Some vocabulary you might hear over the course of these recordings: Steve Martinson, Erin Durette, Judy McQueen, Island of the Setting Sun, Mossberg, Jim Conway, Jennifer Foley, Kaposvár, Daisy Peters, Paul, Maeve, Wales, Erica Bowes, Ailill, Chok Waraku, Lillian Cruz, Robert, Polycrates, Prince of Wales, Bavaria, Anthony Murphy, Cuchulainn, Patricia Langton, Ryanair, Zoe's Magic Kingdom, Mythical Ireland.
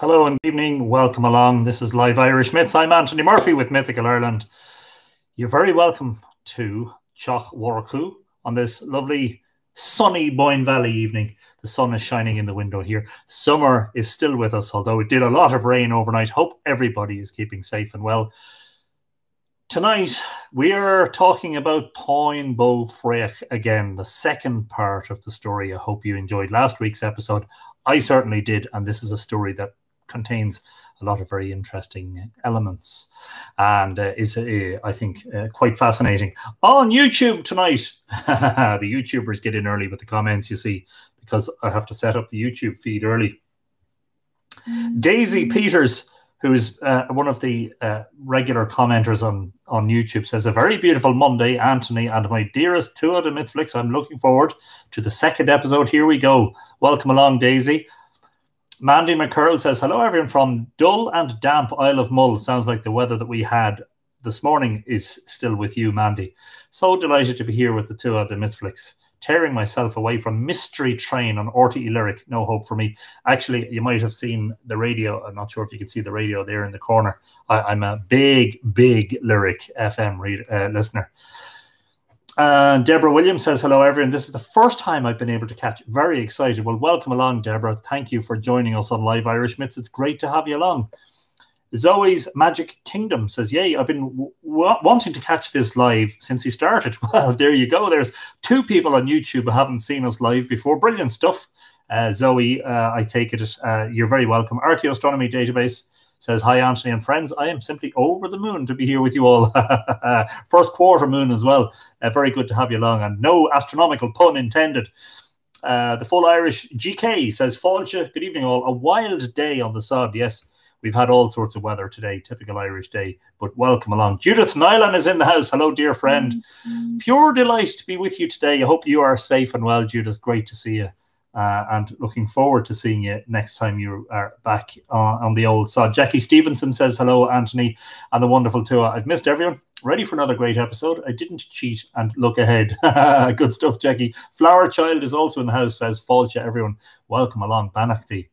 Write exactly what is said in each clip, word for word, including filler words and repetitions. Hello and good evening. Welcome along. This is Live Irish Myths. I'm Anthony Murphy with Mythical Ireland. You're very welcome to Chok Waraku on this lovely sunny Boyne Valley evening. The sun is shining in the window here. Summer is still with us, although it did a lot of rain overnight. Hope everybody is keeping safe and well. Tonight, we are talking about Táin Bó Fraích again, the second part of the story. I hope you enjoyed last week's episode. I certainly did, and this is a story that contains a lot of very interesting elements and uh, is, uh, I think, uh, quite fascinating. On YouTube tonight, the YouTubers get in early with the comments, you see, because I have to set up the YouTube feed early. Daisy Peters, who is uh, one of the uh, regular commenters on, on YouTube, says, a very beautiful Monday, Anthony, and my dearest two of the Mythflix. I'm looking forward to the second episode. Here we go. Welcome along, Daisy. Mandy McCurl says, hello, everyone from dull and damp Isle of Mull. Sounds like the weather that we had this morning is still with you, Mandy. So delighted to be here with the two of the Mythflix. Tearing myself away from Mystery Train on R T E Lyric. No hope for me. Actually, you might have seen the radio. I'm not sure if you can see the radio there in the corner. I, I'm a big, big Lyric F M read, uh, listener. Uh, Deborah Williams says, hello, everyone. This is the first time I've been able to catch. Very excited. Well, welcome along, Deborah. Thank you for joining us on Live Irish Myths. It's great to have you along. Zoe's Magic Kingdom says, yay, I've been w wanting to catch this live since he started. Well, there you go. There's two people on YouTube who haven't seen us live before. Brilliant stuff. Uh, Zoe, uh, I take it, uh, you're very welcome. Archaeoastronomy Database says, hi, Anthony and friends. I am simply over the moon to be here with you all. First quarter moon as well. Uh, very good to have you along. And no astronomical pun intended. Uh, the full Irish G K says, Fáilte, good evening all. A wild day on the sod, yes. We've had all sorts of weather today, typical Irish day, but welcome along. Judith Nyland is in the house. Hello, dear friend. Mm-hmm. Pure delight to be with you today. I hope you are safe and well, Judith. Great to see you uh, and looking forward to seeing you next time you are back uh, on the old sod. Jackie Stevenson says, hello, Anthony, and the wonderful Tua. I've missed everyone. Ready for another great episode. I didn't cheat and look ahead. Good stuff, Jackie. Flower Child is also in the house, says, Fáilte, everyone. Welcome along, Banachty.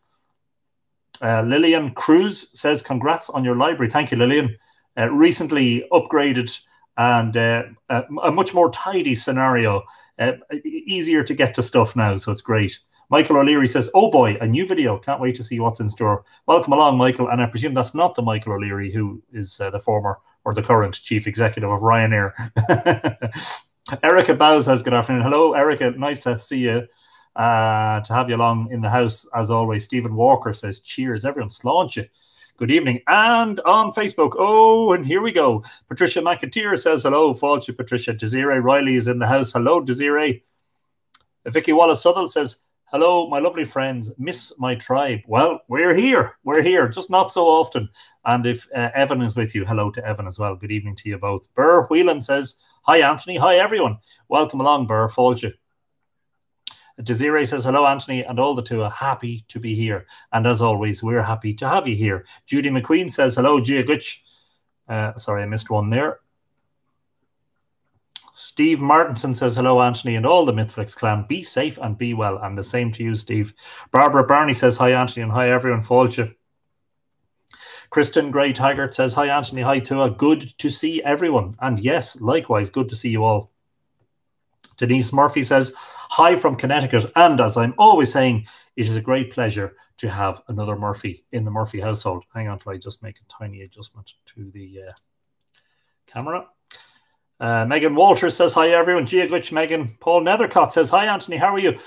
Uh, Lillian Cruz says, congrats on your library. Thank you, Lillian. Uh, recently upgraded and uh, a, a much more tidy scenario. Uh, easier to get to stuff now, so it's great. Michael O'Leary says, oh boy, a new video. Can't wait to see what's in store. Welcome along, Michael. And I presume that's not the Michael O'Leary who is uh, the former or the current chief executive of Ryanair. Erica Bowes says, good afternoon. Hello, Erica. Nice to see you. Uh, to have you along in the house as always. Stephen Walker says, cheers, everyone, slaunch you. Good evening. And on Facebook, oh, and here we go. Patricia McAteer says, hello, Fáilte, Patricia. Desiree Riley is in the house. Hello, Desiree. Vicky Wallace-Southall says, hello, my lovely friends, miss my tribe. Well, we're here. We're here, just not so often. And if uh, Evan is with you, hello to Evan as well. Good evening to you both. Burr Whelan says, hi, Anthony. Hi, everyone. Welcome along, Burr, Fáilte. Desiree says, hello, Anthony, and all the two are happy to be here. And as always, we're happy to have you here. Judy McQueen says, hello, Gia Gutch. Uh, sorry, I missed one there. Steve Martinson says, hello, Anthony, and all the Mythflix clan. Be safe and be well. And the same to you, Steve. Barbara Barney says, hi, Anthony, and hi, everyone. Fáilte. Kristen Gray Taggart says, hi, Anthony, hi, Tua. Good to see everyone. And yes, likewise, good to see you all. Denise Murphy says, hi from Connecticut. And as I'm always saying, it is a great pleasure to have another Murphy in the Murphy household. Hang on till I just make a tiny adjustment to the uh, camera. Uh, Megan Walters says, hi, everyone. Gia Gutch, Megan. Paul Nethercott says, hi, Anthony. How are you?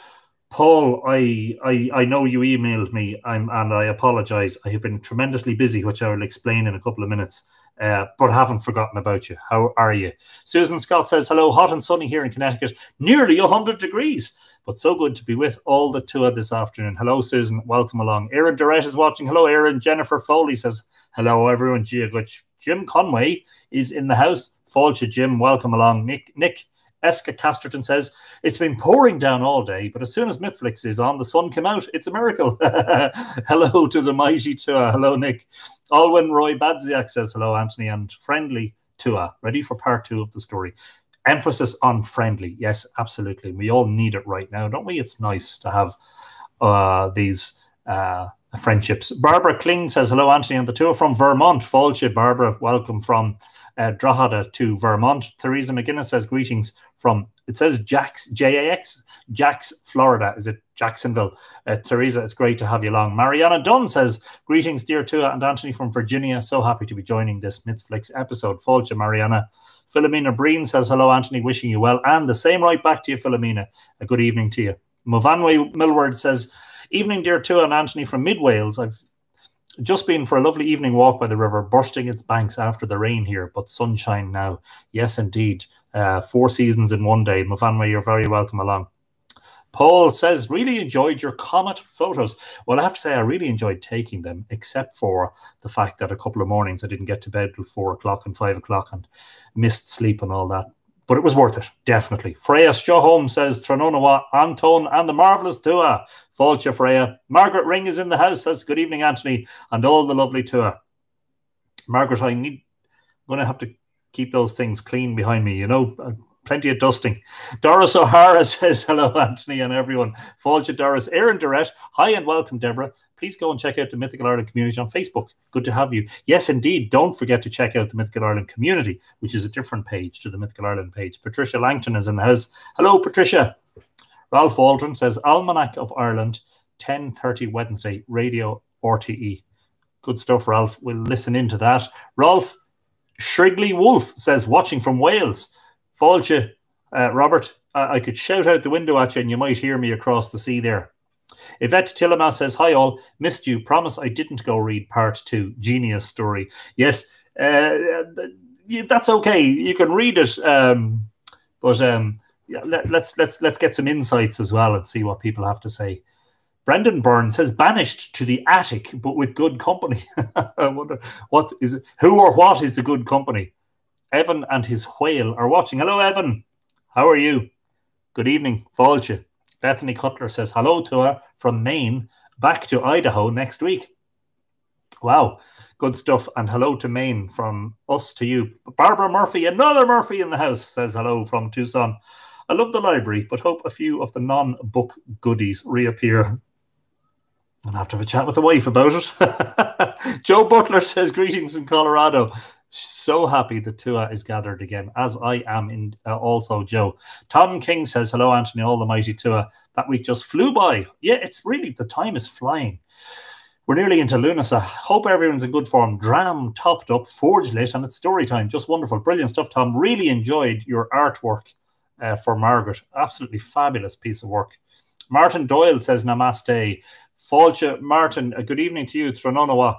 Paul, I, I, I know you emailed me I'm, and I apologize. I have been tremendously busy, which I will explain in a couple of minutes. Uh, but haven't forgotten about you. How are you? Susan Scott says, hello, hot and sunny here in Connecticut. Nearly one hundred degrees, but so good to be with all the two of this afternoon. Hello, Susan. Welcome along. Erin Durette is watching. Hello, Erin. Jennifer Foley says, hello, everyone. Gia Gutch. Jim Conway is in the house. Fáilte, Jim. Welcome along. Nick Nick Eska Casterton says, it's been pouring down all day, but as soon as Mythflix is on, the sun came out. It's a miracle. Hello to the mighty Tua. Hello, Nick. Alwyn Roy Badziak says, hello, Anthony, and friendly Tua. Ready for part two of the story. Emphasis on friendly. Yes, absolutely. We all need it right now, don't we? It's nice to have uh, these uh, friendships. Barbara Kling says, hello, Anthony and the two from Vermont. Fáilte, Barbara, welcome from uh, Drogheda to Vermont. Theresa McGuinness says, greetings from, it says Jax, J A X, Jax, Florida. Is it Jacksonville? Uh, Theresa, it's great to have you along. Mariana Dunn says, greetings, dear Tua and Anthony from Virginia. So happy to be joining this Mythflix episode. Fáilte, Mariana. Philomena Breen says, hello, Anthony, wishing you well. And the same right back to you, Philomena. A good evening to you. Movanwe Millward says, evening, dear Tua and Anthony from Mid Wales. I've just been for a lovely evening walk by the river, bursting its banks after the rain here, but sunshine now. Yes, indeed. Uh, four seasons in one day. Movanwe, you're very welcome along. Paul says, really enjoyed your comet photos. Well, I have to say I really enjoyed taking them, except for the fact that a couple of mornings I didn't get to bed till four o'clock and five o'clock and missed sleep and all that. But it was worth it, definitely. Freya Stjoholm says, Trononawa, Anton, and the marvellous Tua. Fáilte, Freya. Margaret Ring is in the house. Says, good evening, Anthony, and all the lovely Tua. Margaret, I need, I'm going to have to keep those things clean behind me, you know. Plenty of dusting. Doris O'Hara says, hello, Anthony, and everyone. Fáilte, Doris. Erin Durette, hi and welcome, Deborah. Please go and check out the Mythical Ireland community on Facebook. Good to have you. Yes, indeed. Don't forget to check out the Mythical Ireland community, which is a different page to the Mythical Ireland page. Patricia Langton is in the house. Hello, Patricia. Ralph Aldrin says, Almanac of Ireland, ten thirty Wednesday, Radio R T E. Good stuff, Ralph. We'll listen into that. Ralph Shrigley-Wolfe says, watching from Wales. Fáilte, uh, Robert. Uh, I could shout out the window at you and you might hear me across the sea there. Yvette Tillema says, hi all, missed you, promise I didn't go read part two, genius story. Yes, uh, that's okay, you can read it, um, but um, yeah, let, let's, let's, let's get some insights as well and see what people have to say. Brendan Burns says, banished to the attic, but with good company. I wonder, what is, who or what is the good company? Evan and his whale are watching. Hello, Evan, how are you? Good evening, Fáilte. Bethany Cutler says, hello to her from Maine, back to Idaho next week. Wow, good stuff. And hello to Maine from us to you. Barbara Murphy, another Murphy in the house, says hello from Tucson. I love the library, but hope a few of the non-book goodies reappear. I'll have to have a chat with the wife about it. Joe Butler says, greetings from Colorado. So happy that Tua is gathered again, as I am in uh, also, Joe. Tom King says, hello, Anthony, all the mighty Tua. That week just flew by. Yeah, it's really, the time is flying. We're nearly into Lunasa. Hope everyone's in good form. Dram topped up, forge lit, and it's story time. Just wonderful. Brilliant stuff, Tom. Really enjoyed your artwork uh, for Margaret. Absolutely fabulous piece of work. Martin Doyle says, namaste. Fáilte, Martin, a good evening to you. Trononawa.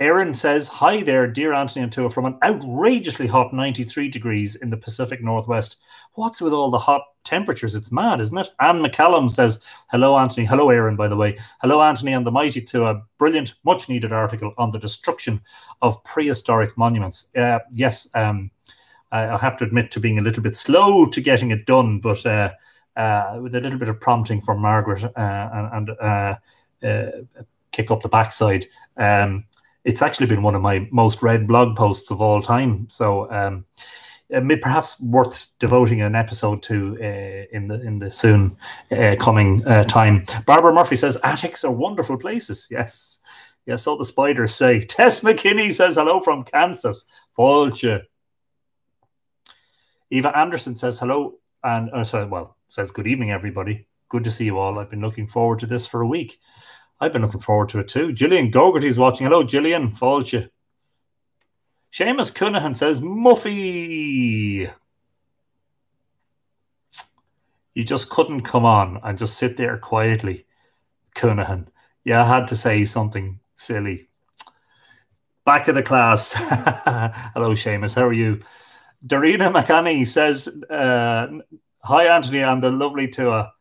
Erin says, hi there, dear Anthony and Tua, from an outrageously hot ninety-three degrees in the Pacific Northwest. What's with all the hot temperatures? It's mad, isn't it? Anne McCallum says, hello, Anthony. Hello, Erin, by the way. Hello, Anthony and the mighty Tua. Brilliant, much-needed article on the destruction of prehistoric monuments. Uh, yes, um, I have to admit to being a little bit slow to getting it done, but uh, uh, with a little bit of prompting from Margaret uh, and, and uh, uh, kick up the backside. Um It's actually been one of my most read blog posts of all time, so um, perhaps worth devoting an episode to uh, in the in the soon uh, coming uh, time. Barbara Murphy says attics are wonderful places. Yes, yeah, so the spiders say. Tess McKinney says hello from Kansas. Fáilte. Eva Anderson says hello and uh, sorry, well says good evening everybody. Good to see you all. I've been looking forward to this for a week. I've been looking forward to it too. Gillian Gogarty's watching. Hello, Gillian. Fáilte. Seamus Cunahan says, Muffy. You just couldn't come on and just sit there quietly, Cunahan. Yeah, I had to say something silly. Back of the class. Hello, Seamus. How are you? Dorina McCanny says, uh, hi, Anthony and the lovely Tua.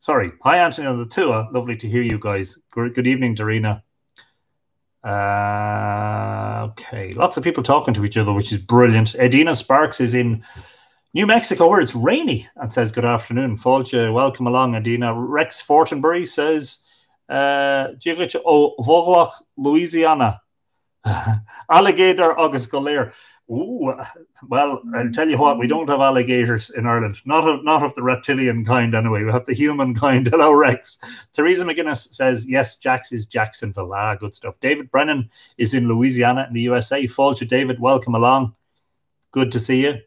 Sorry. Hi, Anthony and the Tua. Lovely to hear you guys. Good evening, Dorina. Uh, okay. Lots of people talking to each other, which is brilliant. Edina Sparks is in New Mexico where it's rainy and says, good afternoon. Fáilte, welcome along, Edina. Rex Fortenbury says, Jigich uh, o Vogloch, Louisiana. Alligator August Golair. Ooh, well, I'll tell you what, we don't have alligators in Ireland. Not of, not of the reptilian kind, anyway. We have the human kind. Hello, Rex. Theresa McGuinness says, yes, Jax is Jacksonville. Ah, good stuff. David Brennan is in Louisiana in the U S A. Fall to David. Welcome along. Good to see you.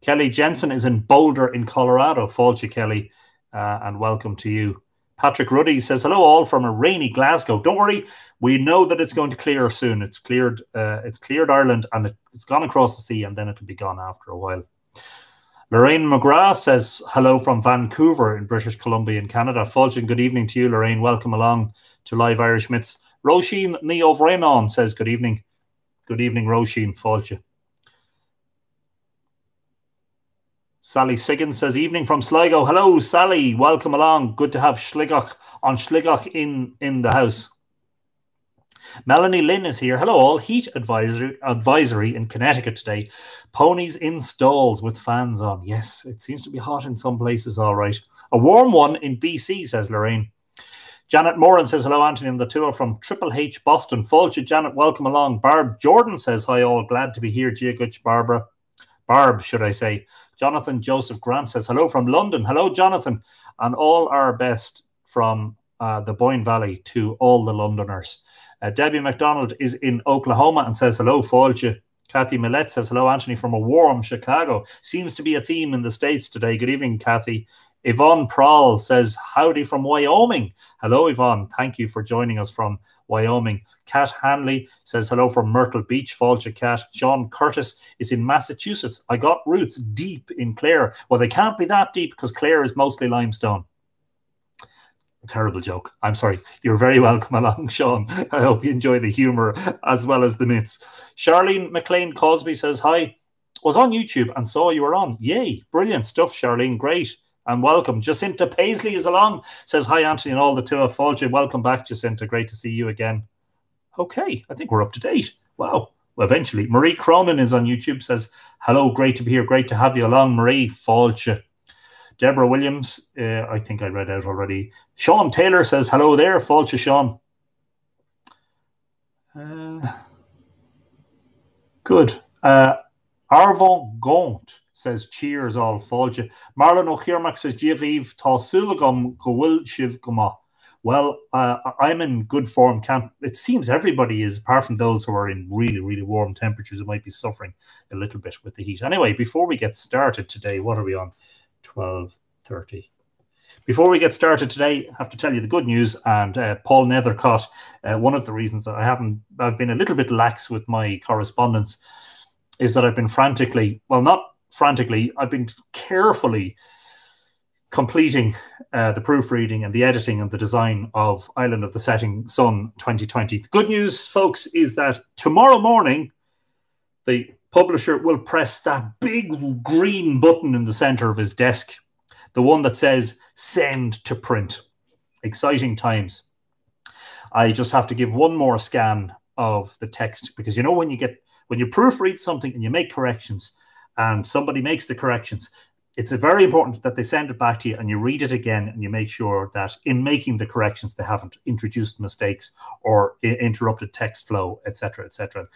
Kelly Jensen is in Boulder in Colorado. Fall to Kelly, uh, and welcome to you. Patrick Ruddy says, hello all from a rainy Glasgow. Don't worry, we know that it's going to clear soon. It's cleared uh, It's cleared Ireland, and it, it's gone across the sea, and then it'll be gone after a while. Lorraine McGrath says, hello from Vancouver in British Columbia in Canada. Fulton, good evening to you, Lorraine. Welcome along to Live Irish Myths. Roisin Neovrenon says, good evening. Good evening, Roisin. Fulton. Sally Siggins says, evening from Sligo. Hello, Sally. Welcome along. Good to have Schligach on Schligach in, in the house. Melanie Lynn is here. Hello, all. Heat advisory, advisory in Connecticut today. Ponies in stalls with fans on. Yes, it seems to be hot in some places, all right. A warm one in B C, says Lorraine. Janet Moran says, hello, Anthony and the tour from Triple H, Boston. Fulcher, Janet, welcome along. Barb Jordan says, hi, all. Glad to be here. Giaguch, Barbara. Barb, should I say. Jonathan Joseph Grant says, hello from London. Hello, Jonathan. And all our best from uh, the Boyne Valley to all the Londoners. Uh, Debbie McDonald is in Oklahoma and says, hello, Fáilte. Kathy Millett says, hello, Anthony, from a warm Chicago. Seems to be a theme in the States today. Good evening, Kathy. Yvonne Prowl says, howdy from Wyoming. Hello, Yvonne. Thank you for joining us from Wyoming. Kat Hanley says, hello from Myrtle Beach. Falcha, Kat. John Curtis is in Massachusetts. I got roots deep in Clare. Well, they can't be that deep because Clare is mostly limestone. Terrible joke. I'm sorry. You're very welcome along, Sean. I hope you enjoy the humor as well as the myths. Charlene McLean Cosby says, hi. Was on YouTube and saw you were on. Yay. Brilliant stuff, Charlene. Great. And welcome. Jacinta Paisley is along. Says, hi, Anthony and all the tour. Fulger, welcome back, Jacinta. Great to see you again. Okay, I think we're up to date. Wow. Well, eventually. Marie Cronin is on YouTube. Says, hello, great to be here. Great to have you along, Marie. Fulger. Deborah Williams, uh, I think I read out already. Sean Taylor says, hello there. Fulger, Sean. Uh, good. Uh, Arvon Gaunt says, cheers all, Fáilte. Marlon O'Kiermack says, Díríomh tá súlagam go bhfuil sibh go maith. Well, uh, I'm in good form. Can't, it seems everybody is, apart from those who are in really, really warm temperatures, who might be suffering a little bit with the heat. Anyway, before we get started today, what are we on? twelve thirty. Before we get started today, I have to tell you the good news. And uh, Paul Nethercott, uh, one of the reasons that I haven't, I've been a little bit lax with my correspondence is that I've been frantically, well, not frantically, I've been carefully completing uh, the proofreading and the editing and the design of Island of the Setting Sun twenty twenty. The good news, folks, is that tomorrow morning, the publisher will press that big green button in the center of his desk, the one that says, send to print. Exciting times. I just have to give one more scan of the text, because you know when you get, when you proofread something and you make corrections, and somebody makes the corrections, it's very important that they send it back to you and you read it again and you make sure that in making the corrections, they haven't introduced mistakes or interrupted text flow, et cetera, et cetera.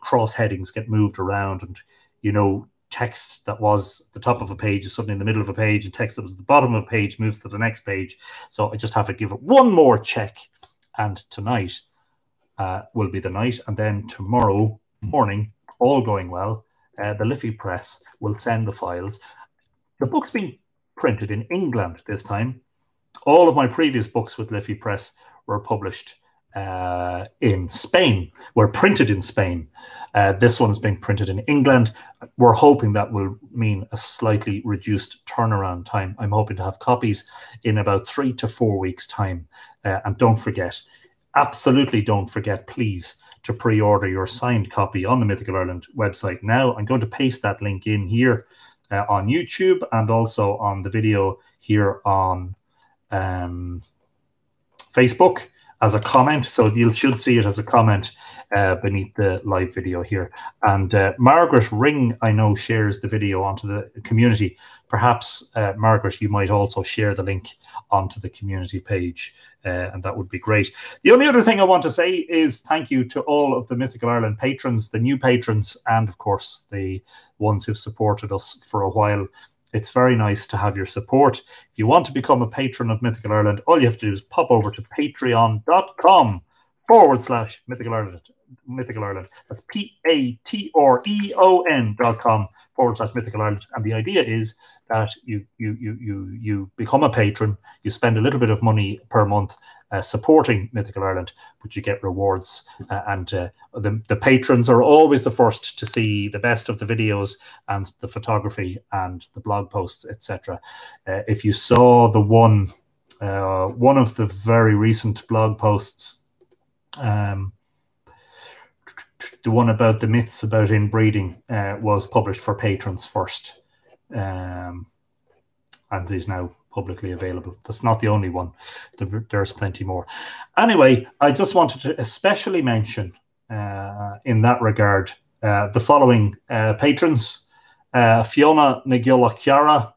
Cross headings get moved around and, you know, text that was the top of a page is suddenly in the middle of a page and text that was at the bottom of a page moves to the next page. So I just have to give it one more check. And tonight uh, will be the night. And then tomorrow morning, all going well, Uh, the Liffey Press will send the files. The book's been printed in England this time. All of my previous books with Liffey Press were published uh, in Spain, were printed in Spain. Uh, this one's been printed in England. We're hoping that will mean a slightly reduced turnaround time. I'm hoping to have copies in about three to four weeks' time. Uh, and don't forget, absolutely don't forget, please, to pre-order your signed copy on the Mythical Ireland website now. I'm going to paste that link in here uh, on YouTube and also on the video here on um, Facebook. as a comment. So you should see it as a comment uh, beneath the live video here. And uh, Margaret Ring, I know, shares the video onto the community. Perhaps, uh, Margaret, you might also share the link onto the community page, uh, and that would be great. The only other thing I want to say is thank you to all of the Mythical Ireland patrons, the new patrons, and, of course, the ones who've supported us for a while. It's very nice to have your support. If you want to become a patron of Mythical Ireland, all you have to do is pop over to patreon.com forward slash Mythical Ireland. Mythical Ireland. That's P A T R E O N dot com forward slash Mythical Ireland. And the idea is that you you you you you become a patron, you spend a little bit of money per month uh, supporting Mythical Ireland, but you get rewards. Uh, and uh, the the patrons are always the first to see the best of the videos and the photography and the blog posts, et cetera. Uh, if you saw the one uh, one of the very recent blog posts. Um, The one about the myths about inbreeding uh, was published for patrons first, um, and is now publicly available. That's not the only one. There's plenty more. Anyway, I just wanted to especially mention uh, in that regard uh, the following uh, patrons. Uh, Fiona Nagula-Chiara,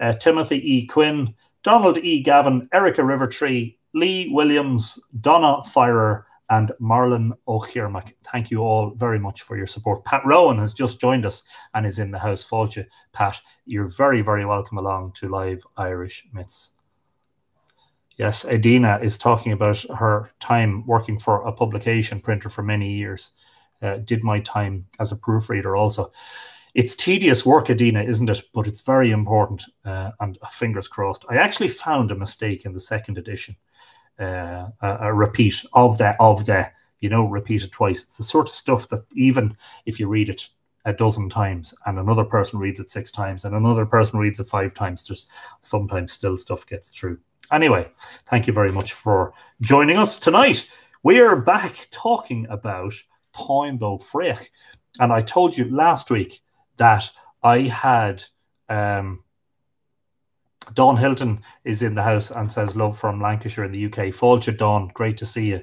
uh, Timothy E. Quinn, Donald E. Gavin, Erica Rivertree, Lee Williams, Donna Firer, and Marlon O'Kiermack. Thank you all very much for your support. Pat Rowan has just joined us and is in the house. Fáilte, Pat, you're very, very welcome along to Live Irish Myths. Yes, Edina is talking about her time working for a publication printer for many years. Uh, did my time as a proofreader also. It's tedious work, Edina, isn't it? But it's very important, uh, and fingers crossed. I actually found a mistake in the second edition. Uh, a, a repeat of that, of the, you know, repeat it twice. It's the sort of stuff that even if you read it a dozen times and another person reads it six times and another person reads it five times, just sometimes still stuff gets through. Anyway, thank you very much for joining us tonight. We are back talking about Táin Bó Fraích. And I told you last week that I had... Um, Dawn Hilton is in the house and says, love from Lancashire in the U K. Fáilte, Dawn, great to see you.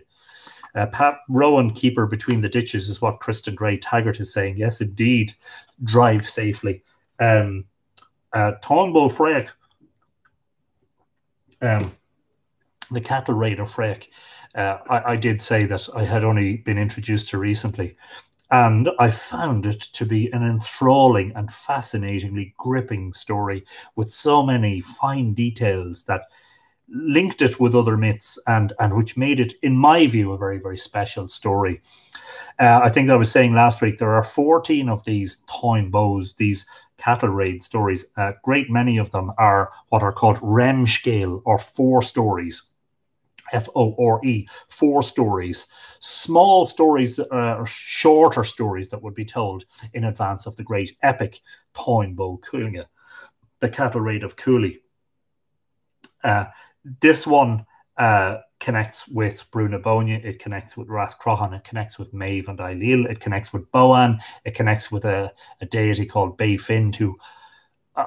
Uh, Pat Rowan, keeper between the ditches, is what Kristen Gray Taggart is saying. Yes, indeed. Drive safely. Um, uh, Táin Bó Fraích, um, the cattle raid of Fraích. Uh, I, I did say that I had only been introduced to recently. And I found it to be an enthralling and fascinatingly gripping story with so many fine details that linked it with other myths and, and which made it, in my view, a very, very special story. Uh, I think I was saying last week, there are fourteen of these Táin Bós, these cattle raid stories. A great many of them are what are called remscéil, or four stories. F O R E, four stories, small stories, uh, or shorter stories that would be told in advance of the great epic Táin Bó Fraích, the cattle raid of Cooley. Uh, this one uh, connects with Brúna Bóinne, it connects with Rathcrohan, it connects with Maeve and Ailill, it connects with Boann, it connects with a, a deity called Beifinn, who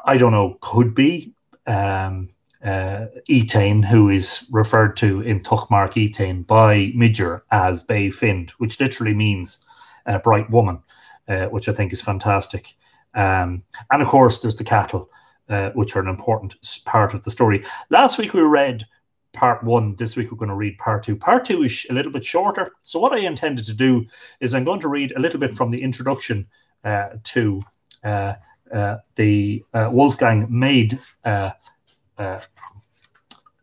I don't know, could be... Um, Uh, Etain, who is referred to in Tochmarc Etain by Midger as Beifinn, which literally means uh, bright woman, uh, which I think is fantastic. Um, and of course, there's the cattle, uh, which are an important part of the story. Last week we read part one. This week we're going to read part two. Part two is a little bit shorter. So what I intended to do is I'm going to read a little bit from the introduction uh, to uh, uh, the uh, Wolfgang Maid. Uh, Uh,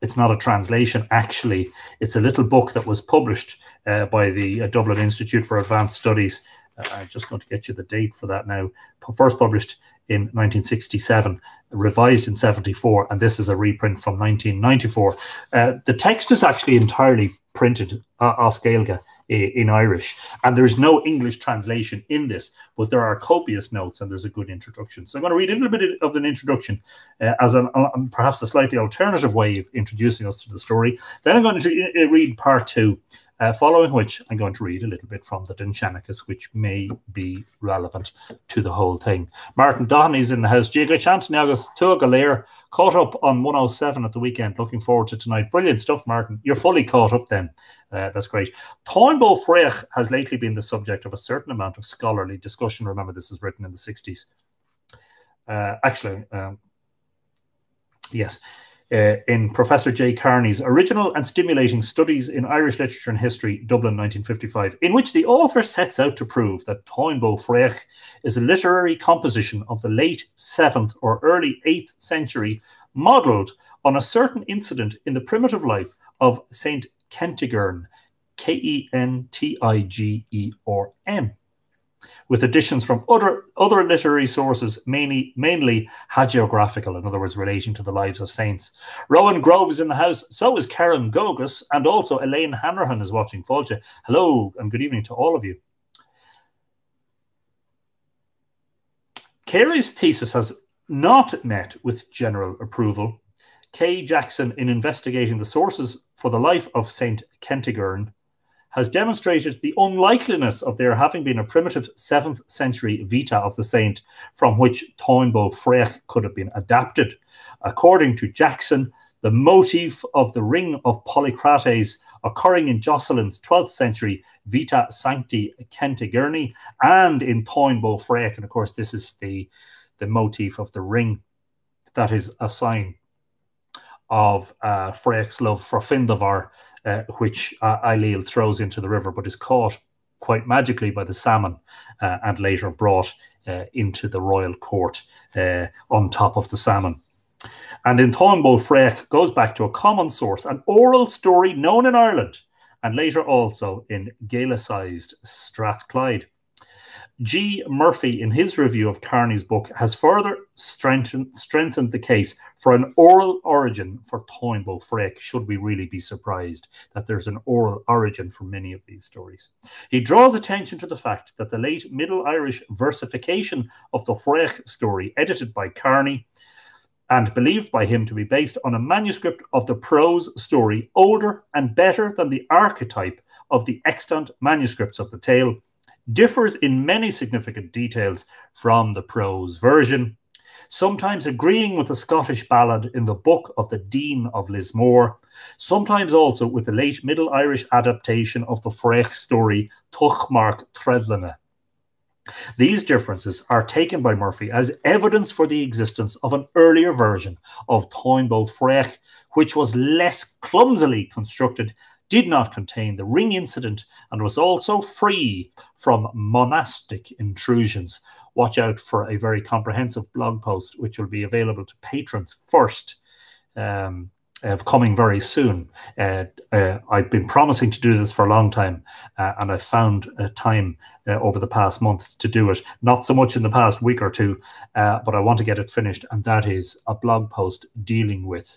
it's not a translation, actually. It's a little book that was published uh, by the uh, Dublin Institute for Advanced Studies. Uh, I'm just going to get you the date for that now. First published in nineteen sixty-seven, revised in seventy-four, and this is a reprint from nineteen ninety-four. Uh, the text is actually entirely printed as Gaeilge in Irish, and there is no English translation in this, but there are copious notes and there's a good introduction. So I'm going to read a little bit of an introduction uh, as an, um, perhaps a slightly alternative way of introducing us to the story. Then I'm going to read part two, Uh, following which, I'm going to read a little bit from the Dinshanikas, which may be relevant to the whole thing. Martin Dohney's in the house. Jiga Chantaniagas Tugalir, caught up on one oh seven at the weekend. Looking forward to tonight. Brilliant stuff, Martin. You're fully caught up then. Uh, that's great. Táin Bó Fraích has lately been the subject of a certain amount of scholarly discussion. Remember, this is written in the sixties. Uh, actually, um, yes. Uh, in Professor J. Carney's Original and Stimulating Studies in Irish Literature and History, Dublin, nineteen fifty-five, in which the author sets out to prove that Táin Bó Fraích is a literary composition of the late seventh or early eighth century, modelled on a certain incident in the primitive life of Saint Kentigern, K E N T I G E R N, with additions from other, other literary sources, mainly, mainly hagiographical, in other words, relating to the lives of saints. Rowan Grove is in the house, so is Karen Gogus, and also Elaine Hanrahan is watching Folge. Hello, and good evening to all of you. Carey's thesis has not met with general approval. K. Jackson, in investigating the sources for the life of Saint Kentigern, has demonstrated the unlikeliness of there having been a primitive seventh century vita of the saint from which Táin Bó Fraích could have been adapted. According to Jackson, the motif of the ring of Polycrates occurring in Jocelyn's twelfth century Vita Sancti Kentigern and in Táin Bó Fraích, and of course this is the, the motif of the ring that is a sign of uh, Fraich's love for Findavar, Uh, which uh, Ailill throws into the river, but is caught quite magically by the salmon uh, and later brought uh, into the royal court uh, on top of the salmon. And in Táin Bó Fraích goes back to a common source, an oral story known in Ireland, and later also in Gaelicised Strathclyde. G. Murphy, in his review of Carney's book, has further strengthened, strengthened the case for an oral origin for Táin Bó Fraích, should we really be surprised that there's an oral origin for many of these stories. He draws attention to the fact that the late Middle Irish versification of the Fraích story, edited by Carney and believed by him to be based on a manuscript of the prose story older and better than the archetype of the extant manuscripts of the tale, differs in many significant details from the prose version, sometimes agreeing with the Scottish ballad in the book of the Dean of Lismore, sometimes also with the late Middle Irish adaptation of the Fraích story Tochmarc Trevlena. These differences are taken by Murphy as evidence for the existence of an earlier version of Táin Bó Fraích, which was less clumsily constructed, did not contain the ring incident, and was also free from monastic intrusions. Watch out for a very comprehensive blog post, which will be available to patrons first, um, uh, coming very soon. Uh, uh, I've been promising to do this for a long time, uh, and I've found uh, time uh, over the past month to do it. Not so much in the past week or two, uh, but I want to get it finished, and that is a blog post dealing with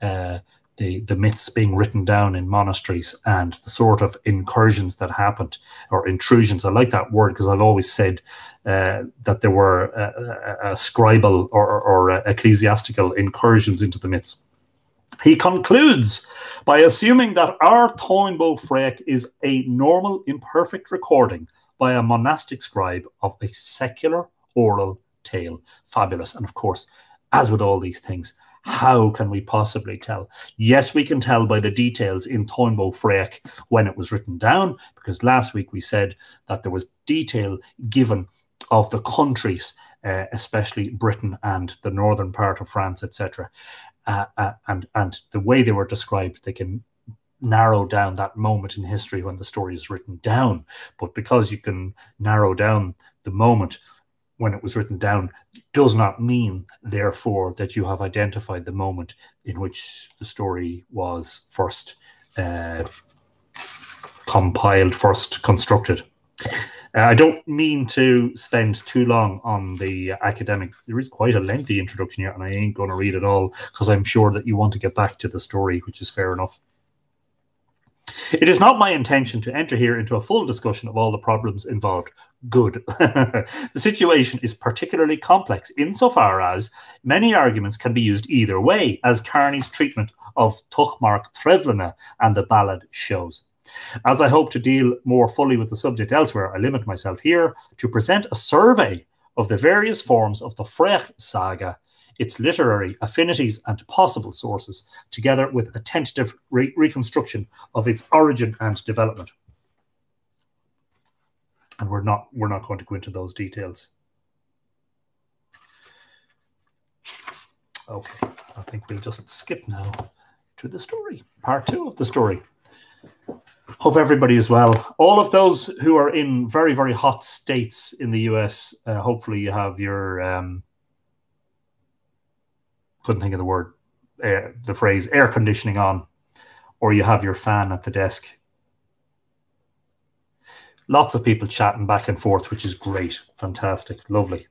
uh, The, the myths being written down in monasteries and the sort of incursions that happened, or intrusions. I like that word because I've always said uh, that there were uh, uh, scribal or, or, or uh, ecclesiastical incursions into the myths. He concludes by assuming that our Táin Bó Fraích is a normal, imperfect recording by a monastic scribe of a secular oral tale. Fabulous. And of course, as with all these things, how can we possibly tell? Yes, we can tell by the details in Táin Bó Fraích when it was written down, because last week we said that there was detail given of the countries, uh, especially Britain and the northern part of France, et cetera. Uh, uh, and, and the way they were described, they can narrow down that moment in history when the story is written down. But because you can narrow down the moment when it was written down, does not mean, therefore, that you have identified the moment in which the story was first uh, compiled, first constructed. Uh, I don't mean to spend too long on the academic. There is quite a lengthy introduction here, and I ain't going to read it all, because I'm sure that you want to get back to the story, which is fair enough. It is not my intention to enter here into a full discussion of all the problems involved. Good. The situation is particularly complex insofar as many arguments can be used either way, as Carney's treatment of Tochmarc Trevlena and the ballad shows. As I hope to deal more fully with the subject elsewhere, I limit myself here to present a survey of the various forms of the Fraích saga, its literary affinities and possible sources, together with a tentative re reconstruction of its origin and development. And we're not we're not going to go into those details. Okay, I think we'll just skip now to the story, part two of the story. Hope everybody is well. All of those who are in very, very hot states in the U S, uh, hopefully you have your, um, couldn't think of the word, uh, the phrase, air conditioning on, or you have your fan at the desk. Lots of people chatting back and forth, which is great. Fantastic. Lovely.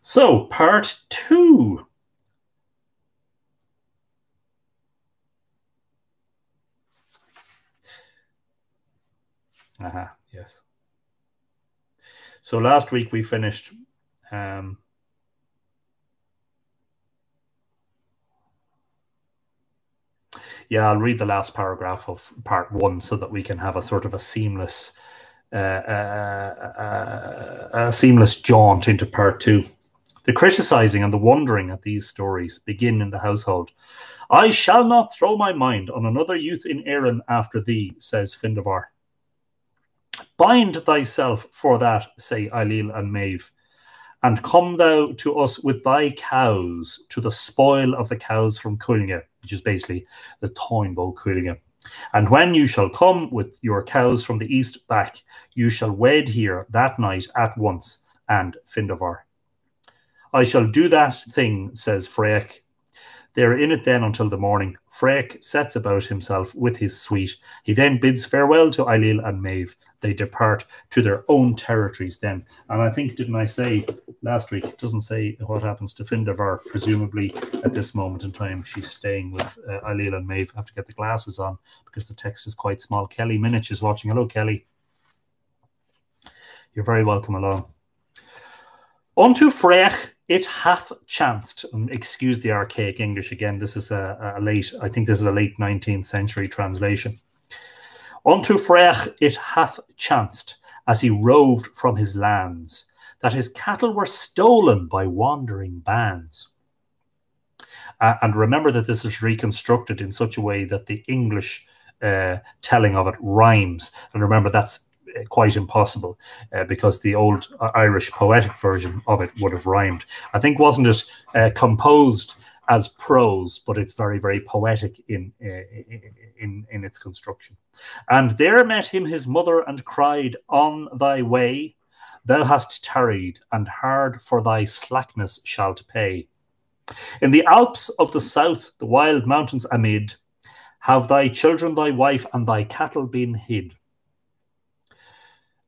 So, part two. Aha, uh-huh, yes. So last week we finished um, yeah, I'll read the last paragraph of part one so that we can have a sort of a seamless uh, uh, uh, a seamless jaunt into part two. The criticizing and the wondering at these stories begin in the household. I shall not throw my mind on another youth in Erin after thee, says Findevar. Bind thyself for that, say Ailill and Maeve, and come thou to us with thy cows, to the spoil of the cows from Cuilinge, which is basically the Táin Bó Fraích. And when you shall come with your cows from the east back, you shall wed here that night at once, and Findevar. I shall do that thing, says Fraích. They are in it then until the morning. Fraích sets about himself with his suite. He then bids farewell to Ailill and Maeve. They depart to their own territories then. And I think, didn't I say last week, it doesn't say what happens to Findevar. Presumably at this moment in time, she's staying with uh, Ailill and Maeve. I have to get the glasses on because the text is quite small. Kelly Minich is watching. Hello, Kelly. You're very welcome along. Unto Fraích it hath chanced, and excuse the archaic English again, this is a, a late, I think this is a late nineteenth century translation. Unto Fraích it hath chanced, as he roved from his lands, that his cattle were stolen by wandering bands. Uh, and remember that this is reconstructed in such a way that the English uh, telling of it rhymes. And remember, that's quite impossible uh, because the old uh, Irish poetic version of it would have rhymed. I think wasn't it uh, composed as prose, but it's very, very poetic in, uh, in in its construction. And there met him his mother and cried, on thy way thou hast tarried, and hard for thy slackness shalt pay. In the Alps of the south, the wild mountains amid, have thy children, thy wife, and thy cattle been hid.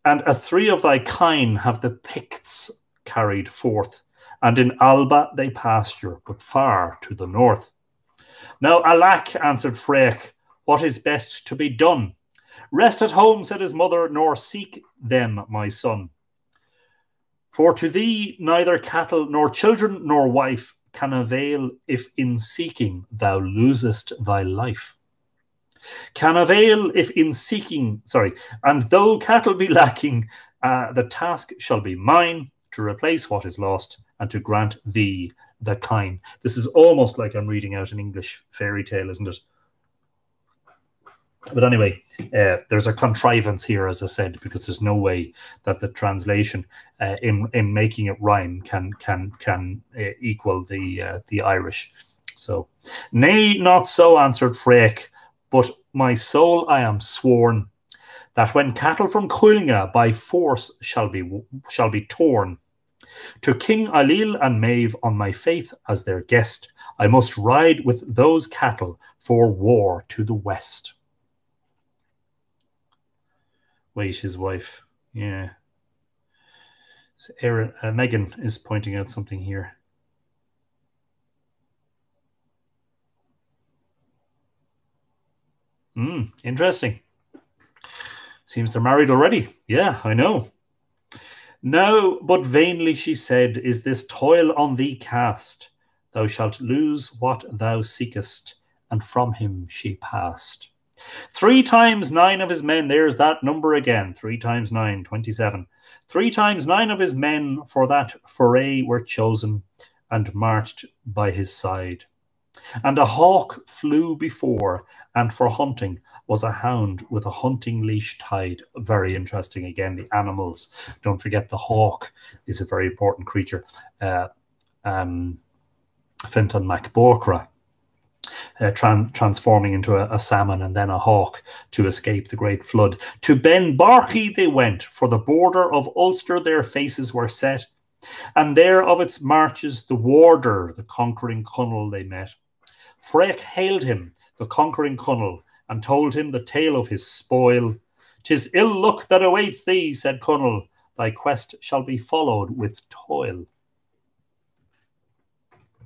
And a three of thy kine have the Picts carried forth, and in Alba they pasture, but far to the north. Now, alack, answered Fraích, what is best to be done? Rest at home, said his mother, nor seek them, my son. For to thee neither cattle, nor children, nor wife can avail if in seeking thou losest thy life. Can avail if in seeking, sorry, and though cattle be lacking, uh, the task shall be mine to replace what is lost and to grant thee the kine. This is almost like I'm reading out an English fairy tale, isn't it? But anyway, uh, there's a contrivance here, as I said, because there's no way that the translation uh, in in making it rhyme can can can uh, equal the uh, the Irish. So, nay, not so, answered Fraích. But my soul I am sworn, that when cattle from Cuilinge by force shall be shall be torn, to King Ailill and Maeve on my faith as their guest, I must ride with those cattle for war to the west. Wait, his wife. Yeah. So Erin, uh, Megan is pointing out something here. Hmm, interesting. Seems they're married already. Yeah, I know. No, but vainly, she said, is this toil on thee cast. Thou shalt lose what thou seekest. And from him she passed. Three times nine of his men, there's that number again, three times nine, twenty-seven. Three times nine of his men for that foray were chosen and marched by his side. And a hawk flew before, and for hunting was a hound with a hunting leash tied. Very interesting. Again, the animals. Don't forget the hawk is a very important creature. Uh, um, Fintan Mac Borchra, uh, tran transforming into a, a salmon and then a hawk to escape the great flood. To Ben Barchi they went, for the border of Ulster their faces were set, and there of its marches the warder, the conquering Conall, they met. Frech hailed him, the conquering Conall, and told him the tale of his spoil. "'Tis ill luck that awaits thee," said Conall. "Thy quest shall be followed with toil."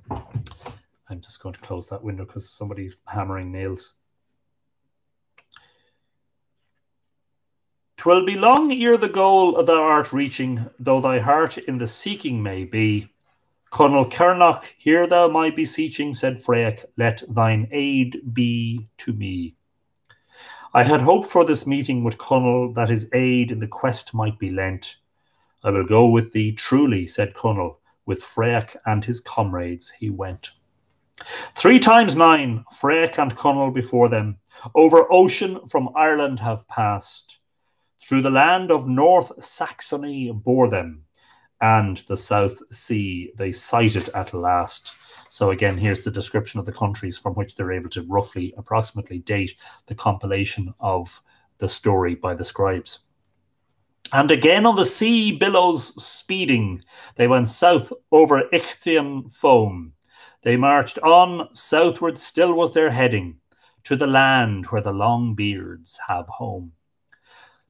I'm just going to close that window because somebody's hammering nails. "'Twill be long ere the goal thou art reaching, though thy heart in the seeking may be. Conall Cernach, hear thou my beseeching," said Freyach, "let thine aid be to me. I had hoped for this meeting with Conall, that his aid in the quest might be lent." "I will go with thee truly," said Conall. With Freyach and his comrades he went. Three times nine, Freyach and Conall before them, over ocean from Ireland have passed. Through the land of North Saxony bore them, and the South Sea they sighted at last. So again, here's the description of the countries from which they're able to roughly, approximately date the compilation of the story by the scribes. "And again on the sea billows speeding, they went south over Ichthyan foam. They marched on, southward still was their heading, to the land where the long beards have home.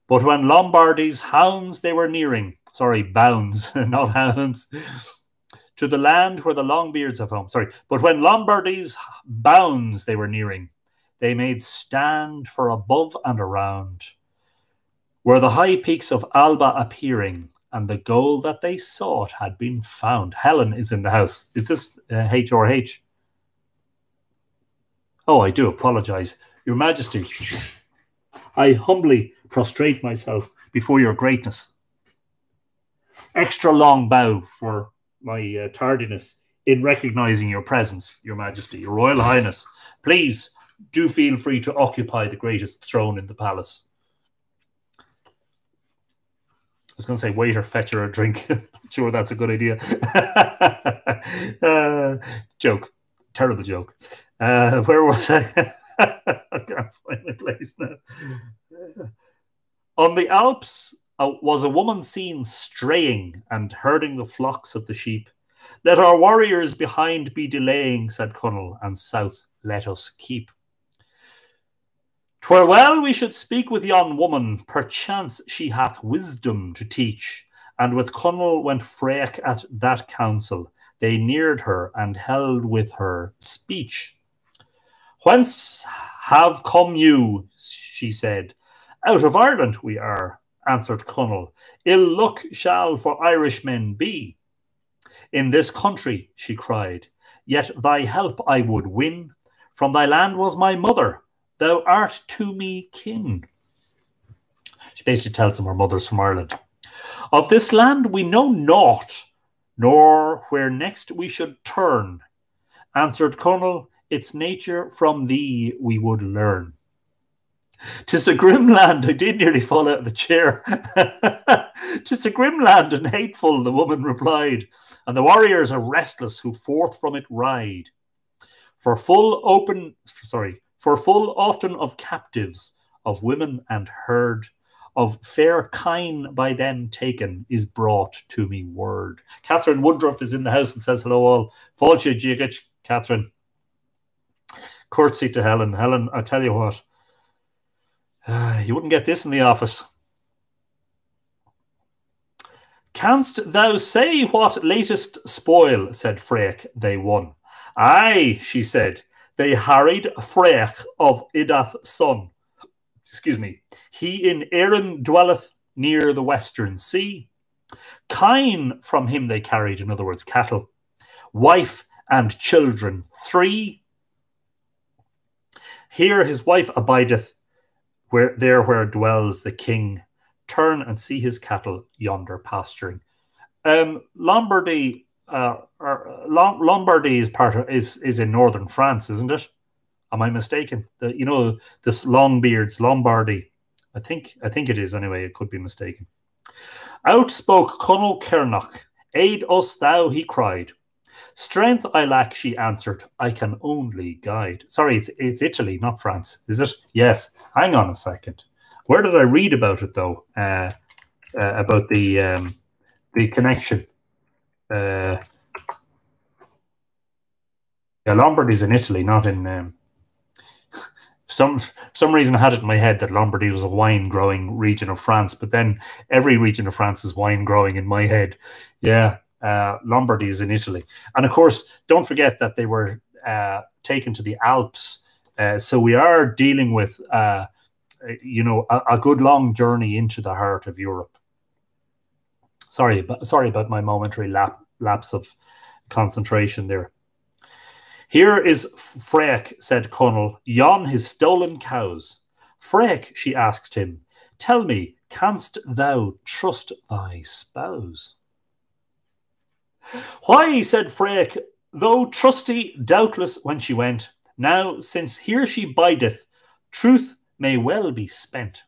But when Lombardy's hounds they were nearing," sorry, bounds, not hounds, "to the land where the long beards have home," sorry, "but when Lombardy's bounds they were nearing, they made stand for above and around, where the high peaks of Alba appearing, and the goal that they sought had been found." Helen is in the house. Is this uh, H R H? Oh, I do apologize. "Your Majesty, I humbly prostrate myself before your greatness. Extra long bow for my uh, tardiness in recognizing your presence, your Majesty, your Royal Highness. Please do feel free to occupy the greatest throne in the palace." I was going to say, waiter, fetch her a drink. Sure, that's a good idea. uh, joke. Terrible joke. Uh, where was I? I can't find my place now. "On the Alps uh, was a woman seen straying and herding the flocks of the sheep. Let our warriors behind be delaying," said Conall, "and south let us keep. 'Twere well we should speak with yon woman, perchance she hath wisdom to teach." And with Conall went Freyach at that council. They neared her and held with her speech. "Whence have come you?" she said. "Out of Ireland we are," answered Conall. "Ill luck shall for Irishmen be in this country," she cried. "Yet thy help I would win. From thy land was my mother. Thou art to me kin." She basically tells them her mother's from Ireland. "Of this land we know naught, nor where next we should turn," answered Conall. "Its nature from thee we would learn." "'Tis a grim land." I did nearly fall out of the chair. "'Tis a grim land and hateful," the woman replied, "and the warriors are restless who forth from it ride. For full open, sorry, for full often of captives, of women and herd, of fair kine by them taken, is brought to me word." Catherine Woodruff is in the house and says hello all. Falcha Jigic, Catherine. Curtsy to Helen. Helen, I tell you what, uh, you wouldn't get this in the office. "Canst thou say what latest spoil?" said Freyach. "They won." "Aye," she said, "they harried Freyach of Idath's son. Excuse me. He in Erin dwelleth near the western sea. Kine from him they carried," in other words, cattle, "wife and children three. Here his wife abideth, where there where dwells the king. Turn and see his cattle yonder pasturing. Um, Lombardy, uh, or Lom Lombardy is part of, is is in northern France, isn't it? Am I mistaken? The, you know, this Longbeards, Lombardy. I think I think it is anyway. It could be mistaken. Out spoke Conall Cernach. Aid us thou, he cried. Strength I lack, she answered. I can only guide. Sorry, it's it's Italy, not France, is it? Yes. Hang on a second. Where did I read about it though? Uh, uh, about the um, the connection. Uh, yeah, Lombardy's in Italy, not in. Um, some for some reason, I had it in my head that Lombardy was a wine growing region of France, but then every region of France is wine growing in my head. Yeah. Uh, Lombardy is in Italy, and of course don't forget that they were uh, taken to the Alps, uh, so we are dealing with uh, you know, a, a good long journey into the heart of Europe. Sorry, but sorry about my momentary lap, lapse of concentration there. Here is Fraích, said Conall, yon his stolen cows. Fraích, she asked him, tell me, canst thou trust thy spouse? Why, said Fraích, though trusty doubtless when she went, now since here she bideth, truth may well be spent.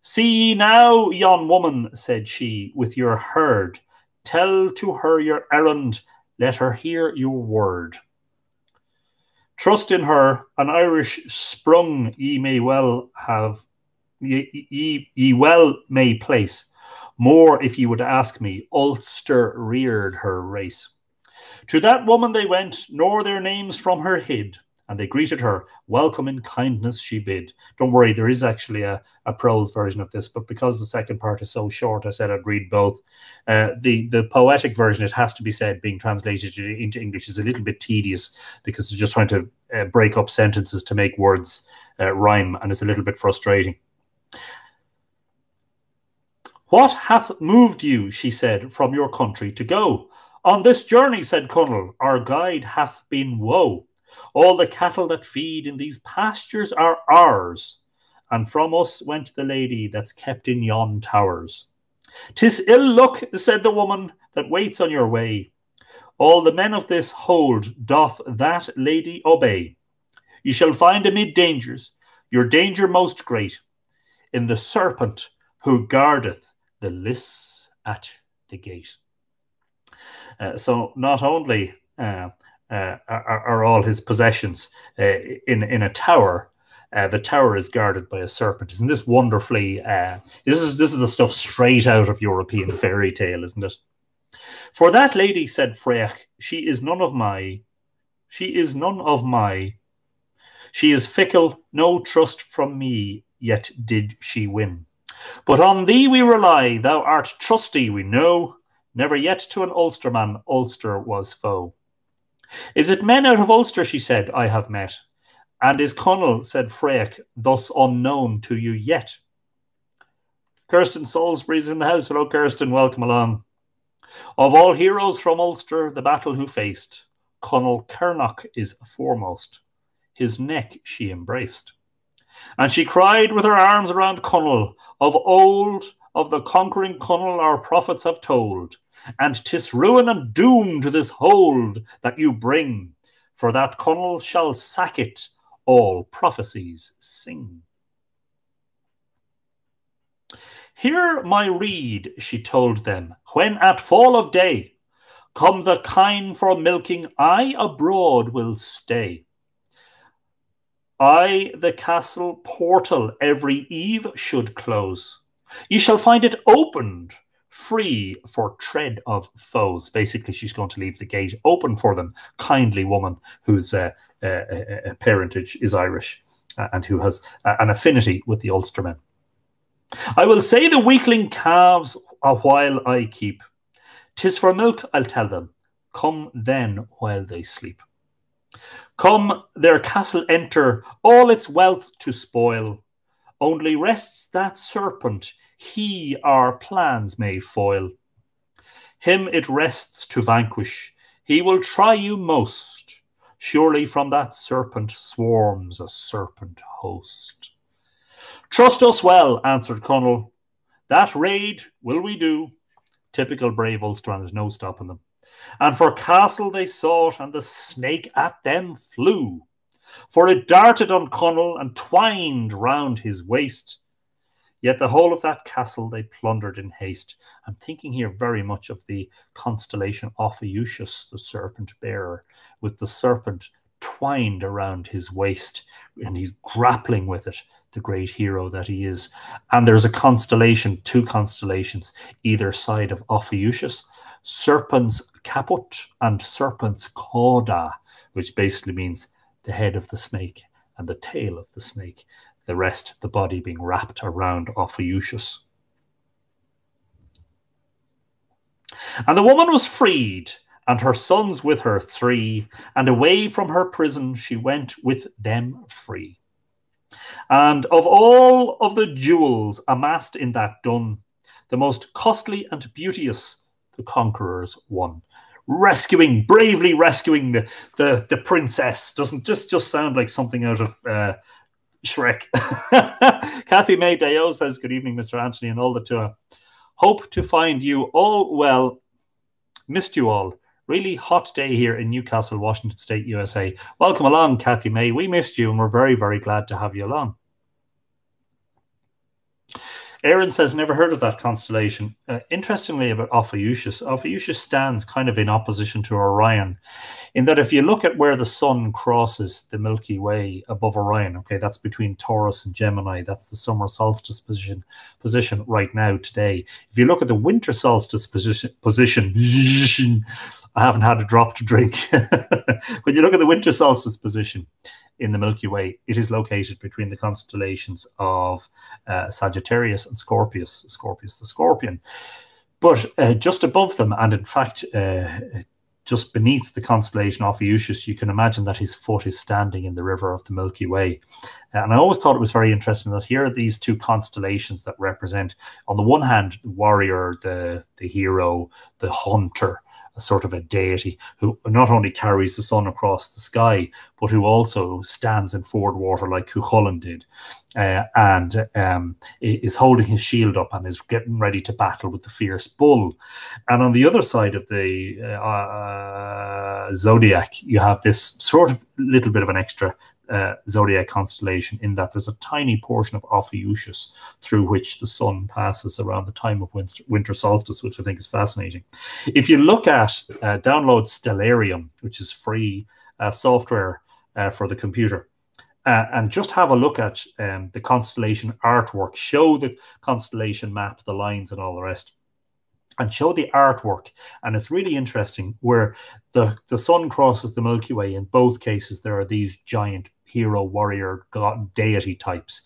See ye now, yon woman, said she, with your herd, tell to her your errand, let her hear your word. Trust in her, an Irish sprung ye may well have, ye, ye, ye well may place. More, if you would ask me, Ulster reared her race. To that woman they went, nor their names from her hid, and they greeted her, welcome in kindness she bid. Don't worry, there is actually a, a prose version of this, but because the second part is so short, I said I'd read both. Uh, the, the poetic version, it has to be said, being translated into English is a little bit tedious because they're just trying to uh, break up sentences to make words uh, rhyme, and it's a little bit frustrating. What hath moved you, she said, from your country to go? On this journey, said Conall, our guide hath been woe. All the cattle that feed in these pastures are ours, and from us went the lady that's kept in yon towers. Tis ill luck, said the woman, that waits on your way. All the men of this hold doth that lady obey. You shall find amid dangers, your danger most great, in the serpent who guardeth the lists at the gate. Uh, so not only uh, uh, are, are all his possessions uh, in in a tower, uh, the tower is guarded by a serpent. Isn't this wonderfully? Uh, this is this is the stuff straight out of European fairy tale, isn't it? For that lady, said Fraích, she is none of my. She is none of my. She is fickle, no trust from me. Yet did she win. But on thee we rely, thou art trusty, we know. Never yet to an Ulsterman Ulster was foe. Is it men out of Ulster, she said, I have met? And is Conall, said Fraích, thus unknown to you yet? Kirsten Salisbury's in the house. Hello, Kirsten, welcome along. Of all heroes from Ulster, the battle who faced, Conall Cernach is foremost. His neck she embraced. And she cried with her arms around Conall, of old, of the conquering Conall our prophets have told, and 'tis ruin and doom to this hold that you bring, for that Conall shall sack it, all prophecies sing. Hear my reed, she told them, when at fall of day come the kine for milking, I abroad will stay. I the castle portal every eve should close. You shall find it opened, free for tread of foes. Basically, she's going to leave the gate open for them. Kindly woman whose uh, uh, uh, parentage is Irish uh, and who has uh, an affinity with the Ulstermen. I will say the weakling calves a while I keep. 'Tis for milk, I'll tell them. Come then while they sleep. Come, their castle enter, all its wealth to spoil. Only rests that serpent, he our plans may foil. Him it rests to vanquish, he will try you most. Surely from that serpent swarms a serpent host. Trust us well, answered Connell. That raid will we do. Typical brave Ulsterans, no stopping them. And for castle they sought, and the snake at them flew. For it darted on Connell and twined round his waist. Yet the whole of that castle they plundered in haste. I'm thinking here very much of the constellation Ophiuchus, the serpent bearer, with the serpent twined around his waist, and he's grappling with it, the great hero that he is. And there's a constellation, two constellations, either side of Ophiuchus, Serpens Caput and Serpens Cauda, which basically means the head of the snake and the tail of the snake, the rest, the body being wrapped around Ophiuchus. And the woman was freed, and her sons with her three, and away from her prison she went with them free. And of all of the jewels amassed in that dun, the most costly and beauteous the conquerors won. Rescuing, bravely rescuing the, the, the princess. Doesn't just, just sound like something out of uh, Shrek. Kathy May Dayo says, good evening, Mister Anthony and all the tour. Hope to find you all well. Missed you all. Really hot day here in Newcastle, Washington State, U S A. Welcome along, Kathy May. We missed you, and we're very, very glad to have you along. Erin says, never heard of that constellation. Uh, interestingly, about Ophiuchus, Ophiuchus stands kind of in opposition to Orion, in that if you look at where the sun crosses the Milky Way above Orion, okay, that's between Taurus and Gemini. That's the summer solstice position, position right now today. If you look at the winter solstice position, position I haven't had a drop to drink. When you look at the winter solstice position in the Milky Way, it is located between the constellations of uh, Sagittarius and Scorpius, Scorpius the Scorpion. But uh, just above them, and in fact, uh, just beneath the constellation Ophiuchus, you can imagine that his foot is standing in the river of the Milky Way. And I always thought it was very interesting that here are these two constellations that represent, on the one hand, the warrior, the, the hero, the hunter, a sort of a deity who not only carries the sun across the sky, but who also stands in forward water like Cuchulainn did, uh, and um, is holding his shield up and is getting ready to battle with the fierce bull. And on the other side of the uh, uh, zodiac, you have this sort of little bit of an extra uh, zodiac constellation, in that there's a tiny portion of Ophiuchus through which the sun passes around the time of winter, winter solstice, which I think is fascinating. If you look at, uh, download Stellarium, which is free uh, software uh, for the computer, uh, and just have a look at um, the constellation artwork, show the constellation map, the lines and all the rest, and show the artwork. And it's really interesting where the, the sun crosses the Milky Way. In both cases, there are these giant hero, warrior, god, deity types.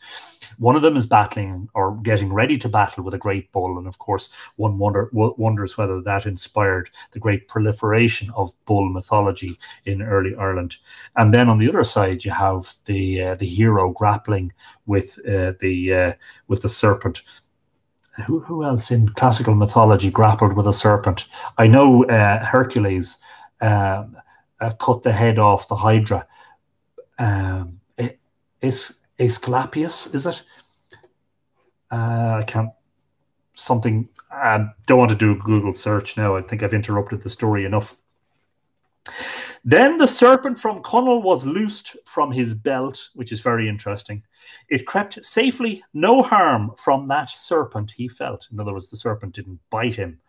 One of them is battling or getting ready to battle with a great bull. And of course, one wonder, wonders whether that inspired the great proliferation of bull mythology in early Ireland. And then on the other side, you have the uh, the hero grappling with uh, the uh, with the serpent. Who, who else in classical mythology grappled with a serpent? I know uh, Hercules um, uh, cut the head off the Hydra. Um, is Aesculapius, is it? Uh, I can't, something, I don't want to do a Google search now. I think I've interrupted the story enough. Then the serpent from Connell was loosed from his belt, which is very interesting. It crept safely, no harm from that serpent he felt. In other words, the serpent didn't bite him.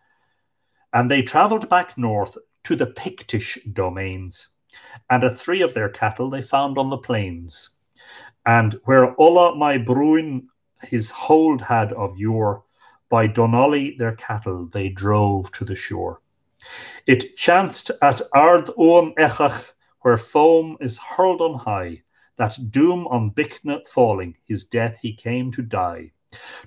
And they travelled back north to the Pictish domains. And at three of their cattle they found on the plains. And where Ulla my Bruin his hold had of yore, by Donnally their cattle they drove to the shore. It chanced at Ard Oan Echach, where foam is hurled on high, that doom on Bichna falling, his death he came to die.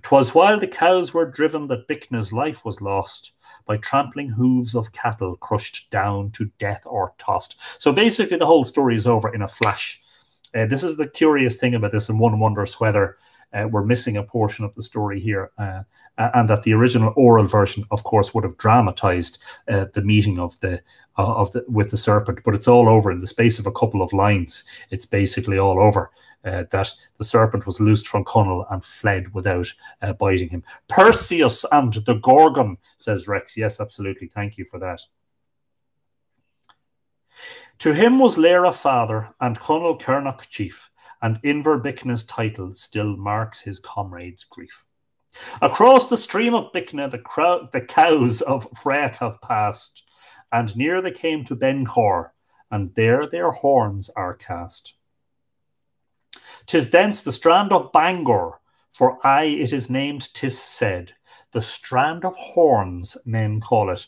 'Twas while the cows were driven that Bichna's life was lost, by trampling hooves of cattle crushed down to death or tossed. So basically the whole story is over in a flash. Uh, this is the curious thing about this, and one wonders whether uh, we're missing a portion of the story here, uh, and that the original oral version, of course, would have dramatized uh, the meeting of the uh, of the with the serpent. But it's all over in the space of a couple of lines. It's basically all over uh, that the serpent was loosed from Conall and fled without uh, biting him. Perseus and the Gorgon, says Rex. Yes, absolutely. Thank you for that. To him was Lera father and Conall Cernach chief, and Inverbicna's title still marks his comrade's grief. Across the stream of Bicna the, crow the cows of Frech have passed, and near they came to Benchor, and there their horns are cast. 'Tis thence the strand of Bangor, for aye it is named, 'tis said, the strand of horns men call it,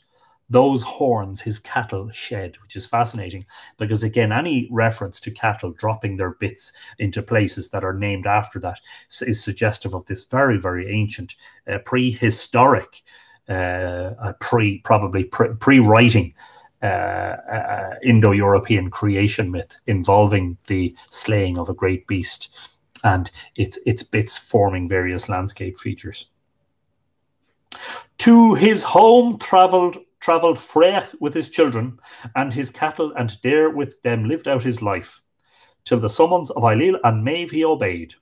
those horns his cattle shed, which is fascinating because, again, any reference to cattle dropping their bits into places that are named after that is suggestive of this very, very ancient, uh, prehistoric, uh, pre probably pre, pre-writing uh, uh, Indo-European creation myth involving the slaying of a great beast and its, its bits forming various landscape features. To his home travelled travelled Frech with his children and his cattle, and there with them lived out his life, till the summons of Ailill and Maeve he obeyed,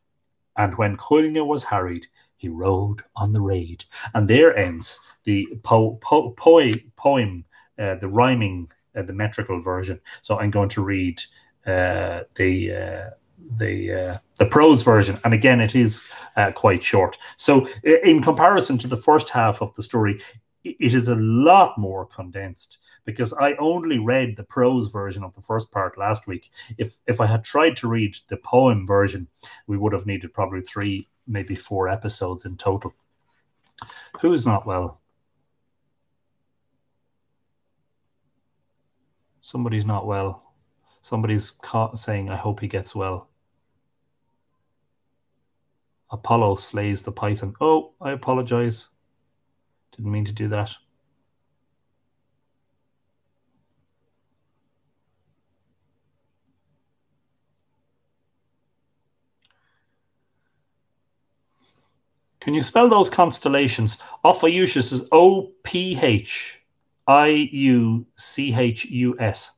and when Coilne was harried, he rode on the raid. And there ends the po po po poem, uh, the rhyming, uh, the metrical version. So I'm going to read uh, the... Uh, the uh, the prose version, and again it is uh, quite short, so in comparison to the first half of the story it is a lot more condensed, because I only read the prose version of the first part last week. If if I had tried to read the poem version, we would have needed probably three, maybe four episodes in total. Who's not well? Somebody's not well. Somebody's saying, I hope he gets well. Apollo slays the python. Oh, I apologize. Didn't mean to do that. Can you spell those constellations? Ophiuchus is O P H I U C H U S.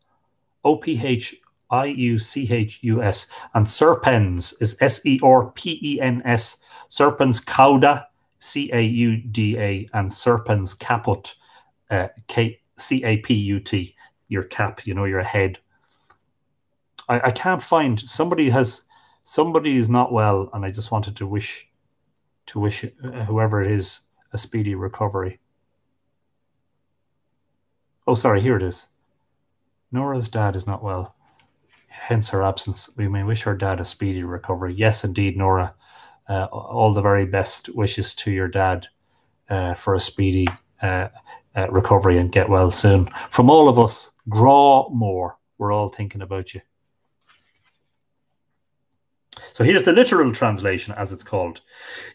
O P H I U C H U S. And Serpens is S E R P E N S. Serpens cauda, C A U D A, and Serpens caput, uh, C A P U T. Your cap, you know, your head. I, I can't find, somebody has, somebody is not well, and I just wanted to wish, to wish uh, whoever it is a speedy recovery. Oh, sorry, here it is. Nora's dad is not well, hence her absence. We may wish her dad a speedy recovery. Yes, indeed, Nora. Uh, all the very best wishes to your dad uh, for a speedy uh, uh, recovery, and get well soon. From all of us, Graw More. We're all thinking about you. So here's the literal translation, as it's called.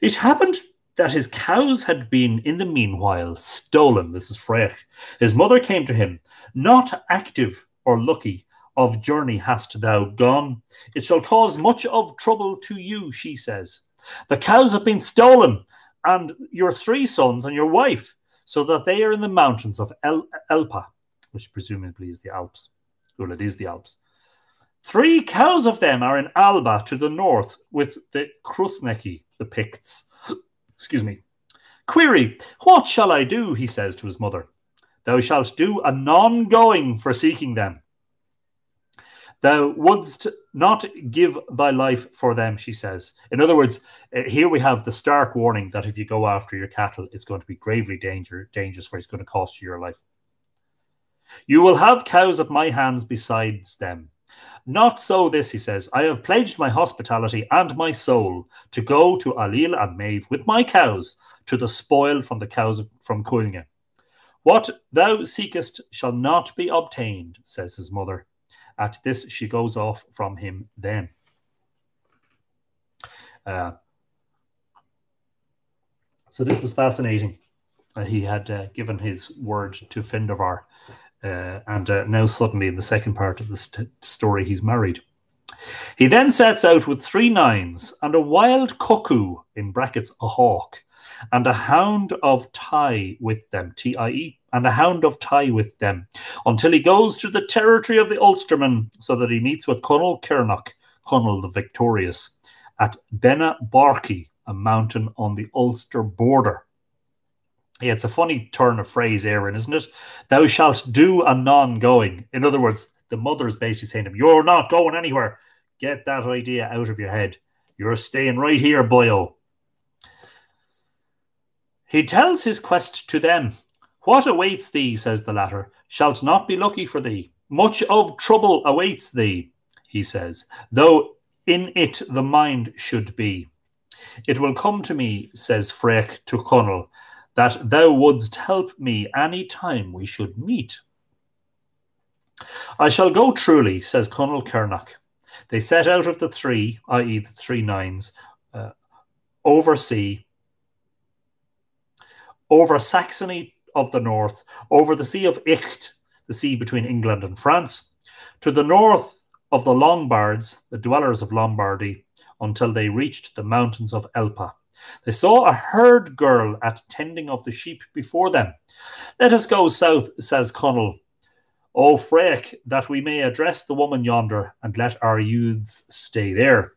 It happened that his cows had been, in the meanwhile, stolen. This is Frech. His mother came to him. Not active or lucky, of journey hast thou gone. It shall cause much of trouble to you, she says. The cows have been stolen, and your three sons and your wife, so that they are in the mountains of El Elpa, which presumably is the Alps. Well, it is the Alps. Three cows of them are in Alba to the north with the Kruthneki, the Picts. Excuse me. Query, what shall I do, he says to his mother. Thou shalt do a non-going for seeking them. Thou wouldst not give thy life for them, she says. In other words, here we have the stark warning that if you go after your cattle, it's going to be gravely danger, dangerous, for it's going to cost you your life. You will have cows at my hands besides them. Not so this, he says. I have pledged my hospitality and my soul to go to Ailill and Maeve with my cows to the spoil from the cows from Coilne. What thou seekest shall not be obtained, says his mother. At this she goes off from him then. Uh, so this is fascinating. Uh, he had uh, given his word to Findavar. Uh, and uh, now suddenly in the second part of this story, he's married. He then sets out with three nines and a wild cuckoo, in brackets a hawk, and a hound of tie with them, T I E, and a hound of tie with them, until he goes to the territory of the Ulstermen, so that he meets with Conall Cernach, Conall the Victorious, at Benabarkey, a mountain on the Ulster border. Yeah, it's a funny turn of phrase, Erin, isn't it? Thou shalt do a non-going. In other words, the mother's basically saying to him, you're not going anywhere. Get that idea out of your head. You're staying right here, boyo. He tells his quest to them. What awaits thee, says the latter, shalt not be lucky for thee. Much of trouble awaits thee, he says, though in it the mind should be. It will come to me, says Fraích to Conall, that thou wouldst help me any time we should meet. I shall go truly, says Conall Cernach. They set out of the three, that is the three nines, uh, over sea, over Saxony of the north, over the sea of Icht, the sea between England and France, to the north of the Lombards, the dwellers of Lombardy, until they reached the mountains of Elpa. They saw a herd girl at tending of the sheep before them. Let us go south, says Conall. O Fraích, that we may address the woman yonder, and let our youths stay there.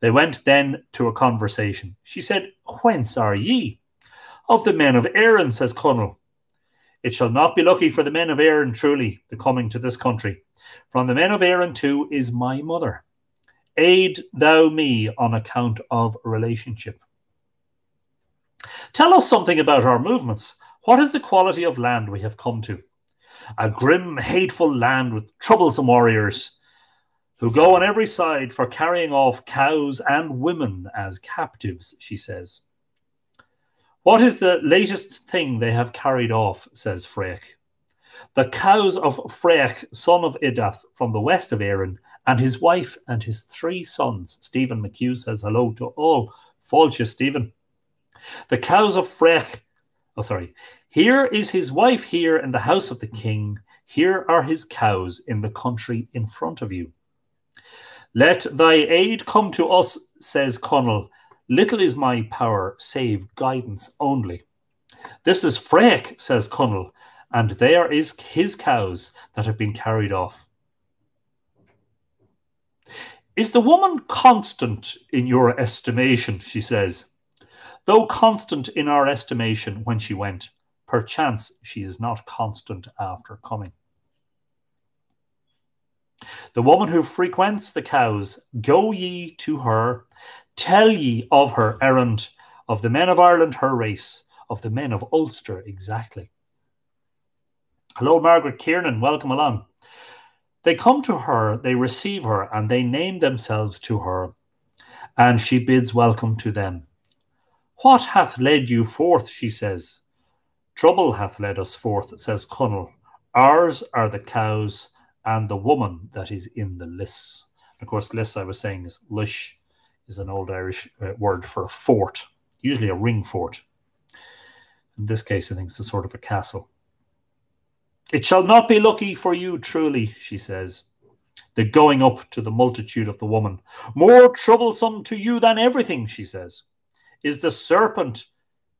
They went then to a conversation. She said, whence are ye? Of the men of Erin, says Conall. It shall not be lucky for the men of Erin, truly, the coming to this country. From the men of Erin, too, is my mother. Aid thou me on account of relationship. Tell us something about our movements. What is the quality of land we have come to? A grim, hateful land with troublesome warriors who go on every side for carrying off cows and women as captives, she says. What is the latest thing they have carried off, says Fraích? The cows of Fraích, son of Idath, from the west of Erin, and his wife and his three sons. Stephen McHugh says hello to all. Falch, Stephen. The cows of Fraích, oh sorry, here is his wife here in the house of the king. Here are his cows in the country in front of you. Let thy aid come to us, says Conall. Little is my power, save guidance only. This is Fraích, says Conall, and there is his cows that have been carried off. Is the woman constant in your estimation, she says. Though constant in our estimation when she went, perchance she is not constant after coming. The woman who frequents the cows, go ye to her, tell ye of her errand, of the men of Ireland her race, of the men of Ulster exactly. Hello, Margaret Kiernan, welcome along. They come to her, they receive her, and they name themselves to her, and she bids welcome to them. What hath led you forth, she says. Trouble hath led us forth, says Conall. Ours are the cows and the woman that is in the lists. Of course, lists, I was saying, is lish, is an old Irish word for a fort, usually a ring fort. In this case, I think it's a sort of a castle. It shall not be lucky for you, truly, she says. The going up to the multitude of the woman. More troublesome to you than everything, she says, is the serpent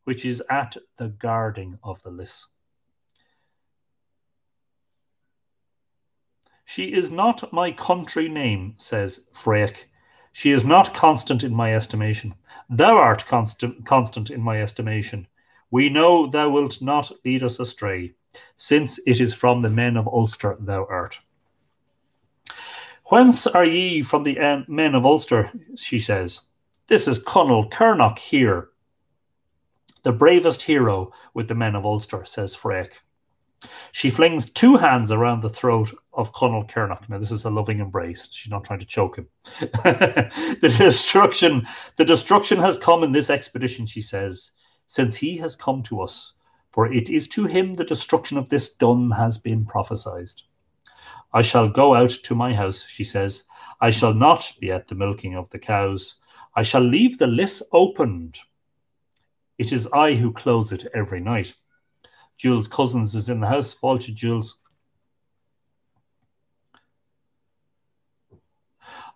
which is at the guarding of the lists. She is not my country name, says Fraích. She is not constant in my estimation. Thou art constant, constant in my estimation. We know thou wilt not lead us astray, since it is from the men of Ulster thou art. Whence are ye from the men of Ulster, she says. This is Conall Cernach here, the bravest hero with the men of Ulster, says Fraích. She flings two hands around the throat of Conall Cernach. Now, this is a loving embrace. She's not trying to choke him. the destruction, the destruction has come in this expedition, she says, since he has come to us, for it is to him the destruction of this dun has been prophesied. I shall go out to my house, she says. I shall not be at the milking of the cows. I shall leave the lists opened. It is I who close it every night. Jules Cousins is in the house. Falch, Jules.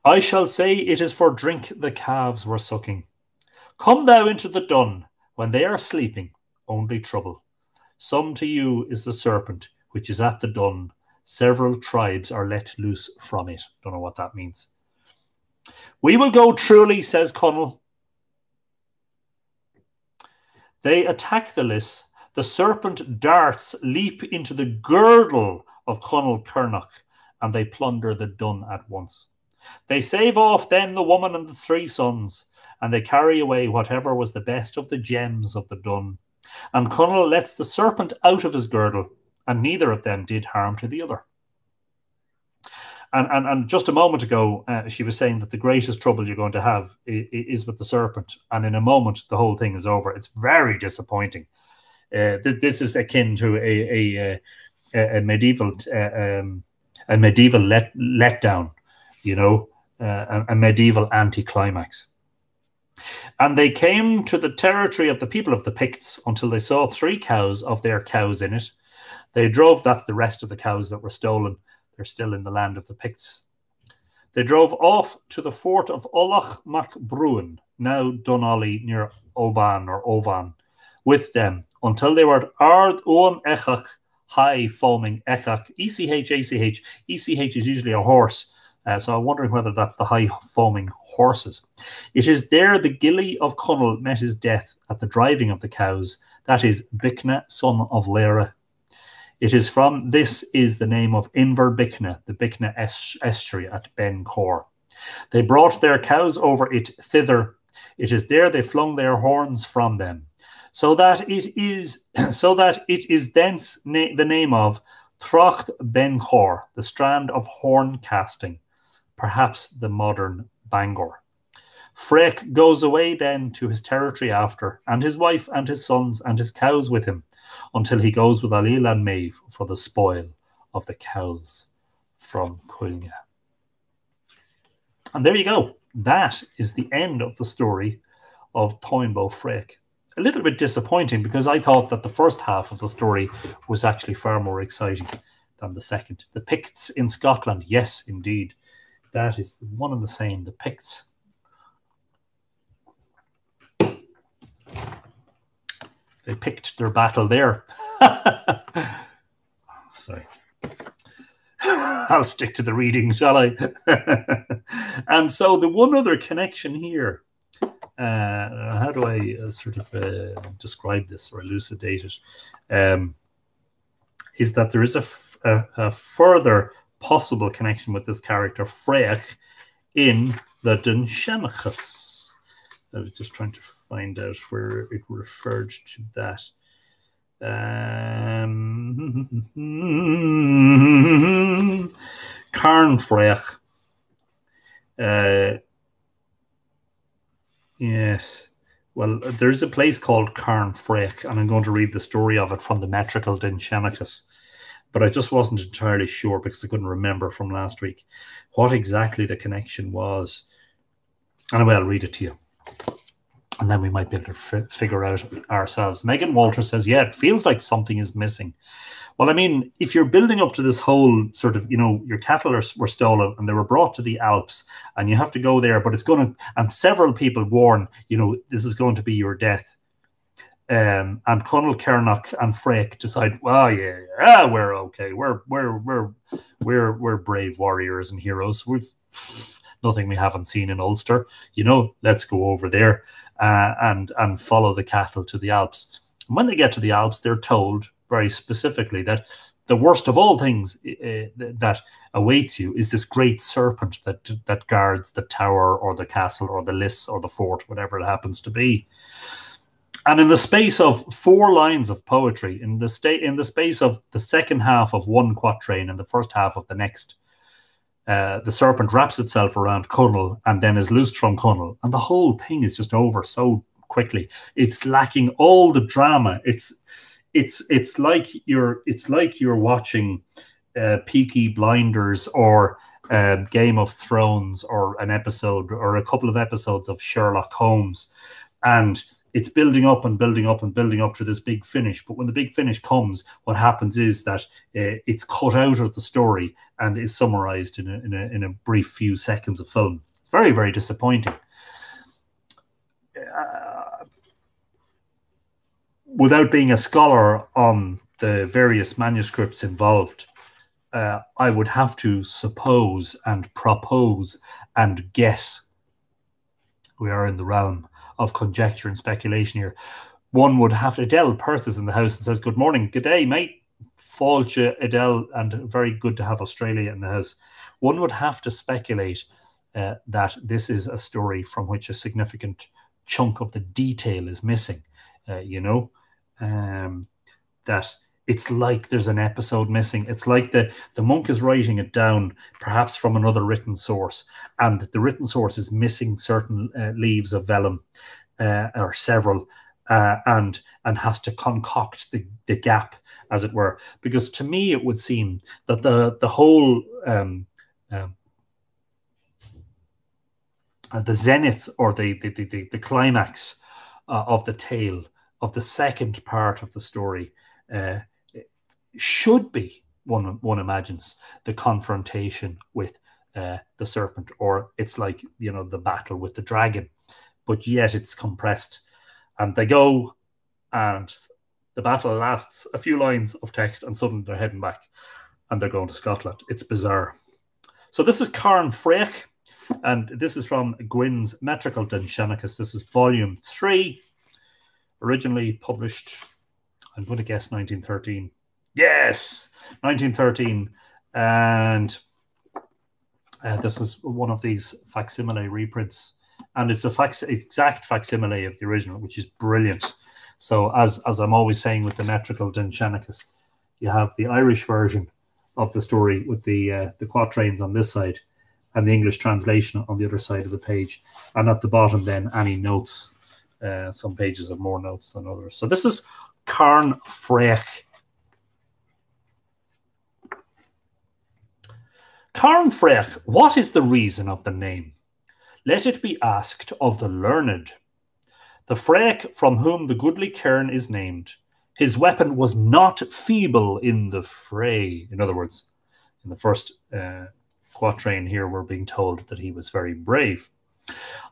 I shall say it is for drink the calves were sucking. Come thou into the dun, when they are sleeping, only trouble. Some to you is the serpent, which is at the dun. Several tribes are let loose from it. Don't know what that means. We will go truly, says Connell. They attack the lists. The serpent darts leap into the girdle of Conall Cernach, and they plunder the dun at once. They save off then the woman and the three sons, and they carry away whatever was the best of the gems of the dun. And Conall lets the serpent out of his girdle, and neither of them did harm to the other. And, and, and just a moment ago, uh, she was saying that the greatest trouble you're going to have is, is with the serpent, and in a moment, the whole thing is over. It's very disappointing. Uh, th this is akin to a a, a, a medieval uh, um, a medieval let letdown, you know, uh, a, a medieval anticlimax. And they came to the territory of the people of the Picts until they saw three cows of their cows in it. They drove. That's the rest of the cows that were stolen. They're still in the land of the Picts. They drove off to the fort of Olloch Mac Bruin, now Dunolly near Oban or Ovan, with them, until they were at Ard Owen Echach, high foaming Echach, E C H A C H. E C H is usually a horse, uh, so I'm wondering whether that's the high foaming horses. It is there the gillie of Conall met his death at the driving of the cows, that is Bicna, son of Lera. It is from, this is the name of Inver Bicna, the Bicna est estuary at Ben Cor. They brought their cows over it thither. It is there they flung their horns from them. So that it is, so that it is thence na the name of Trocht Ben Cor, the strand of horn casting, perhaps the modern Bangor. Freyk goes away then to his territory after, and his wife and his sons and his cows with him, until he goes with Alil and Maeve for the spoil of the cows from Cuilga. And there you go. That is the end of the story of Táin Bó Fraích. A little bit disappointing, because I thought that the first half of the story was actually far more exciting than the second. The Picts in Scotland, yes, indeed. That is one and the same, the Picts. They picked their battle there. Sorry. I'll stick to the reading, shall I? And so the one other connection here, Uh, how do I uh, sort of uh, describe this or elucidate it? Um, is that there is a, f a, a further possible connection with this character Freyach in the Dunshemachus. I was just trying to find out where it referred to that. Um, Carn Freyach. Uh, Yes. Well, there's a place called Carn Freyach, and I'm going to read the story of it from the metrical Dinshemachus. But I just wasn't entirely sure, because I couldn't remember from last week what exactly the connection was. Anyway, I'll read it to you, and then we might be able to figure out ourselves. Megan Walter says, yeah, it feels like something is missing. Well, I mean, if you're building up to this whole sort of, you know, your cattle are, were stolen and they were brought to the Alps and you have to go there, but it's going to, and several people warn, you know, this is going to be your death. Um, and Conall Cernach and Freyach decide, well, yeah, yeah, we're okay. We're, we're, we're, we're, we're brave warriors and heroes. We've nothing we haven't seen in Ulster, you know, let's go over there uh, and, and follow the cattle to the Alps. And when they get to the Alps, they're told very specifically that the worst of all things uh, that awaits you is this great serpent that, that guards the tower or the castle or the lists or the fort, whatever it happens to be. And in the space of four lines of poetry, in the, sta in the space of the second half of one quatrain and the first half of the next, Uh, the serpent wraps itself around Conall and then is loosed from Conall, and the whole thing is just over so quickly. It's lacking all the drama. It's it's it's like you're it's like you're watching uh, Peaky Blinders or uh, Game of Thrones or an episode or a couple of episodes of Sherlock Holmes, and it's building up and building up and building up to this big finish. But when the big finish comes, what happens is that uh, it's cut out of the story and is summarized in a, in a, in a brief few seconds of film. It's very, very disappointing. Uh, without being a scholar on the various manuscripts involved, uh, I would have to suppose and propose and guess. We are in the realm of conjecture and speculation here. One would have to, Adele Perth is in the house and says, good morning, good day, mate. Fáilte, Adele, and very good to have Australia in the house. One would have to speculate uh, that this is a story from which a significant chunk of the detail is missing, uh, you know, um, that it's like there's an episode missing. It's like the, the monk is writing it down, perhaps from another written source, and the written source is missing certain uh, leaves of vellum, uh, or several, uh, and and has to concoct the, the gap, as it were. Because to me, it would seem that the, the whole... Um, um, the zenith, or the, the, the, the climax uh, of the tale, of the second part of the story, uh, should be, one one imagines, the confrontation with uh, the serpent, or it's like, you know, the battle with the dragon, but yet it's compressed. And they go, and the battle lasts a few lines of text, and suddenly they're heading back, and they're going to Scotland. It's bizarre. So this is Táin Bó Fraích, and this is from Gwyn's Metrical Denshennachus. This is volume three, originally published, I'm going to guess nineteen thirteen. Yes, nineteen thirteen. And uh, this is one of these facsimile reprints. And it's a fac exact facsimile of the original, which is brilliant. So as, as I'm always saying with the Metrical Denshennachus, you have the Irish version of the story with the, uh, the quatrains on this side, and the English translation on the other side of the page. And at the bottom then, any notes. Uh, some pages have more notes than others. So this is Táin Bó Fraích. Táin Bó Fraích, what is the reason of the name? Let it be asked of the learned. The Fraich from whom the goodly cairn is named, his weapon was not feeble in the fray. In other words, in the first... Uh, quatrain here, we're being told that he was very brave.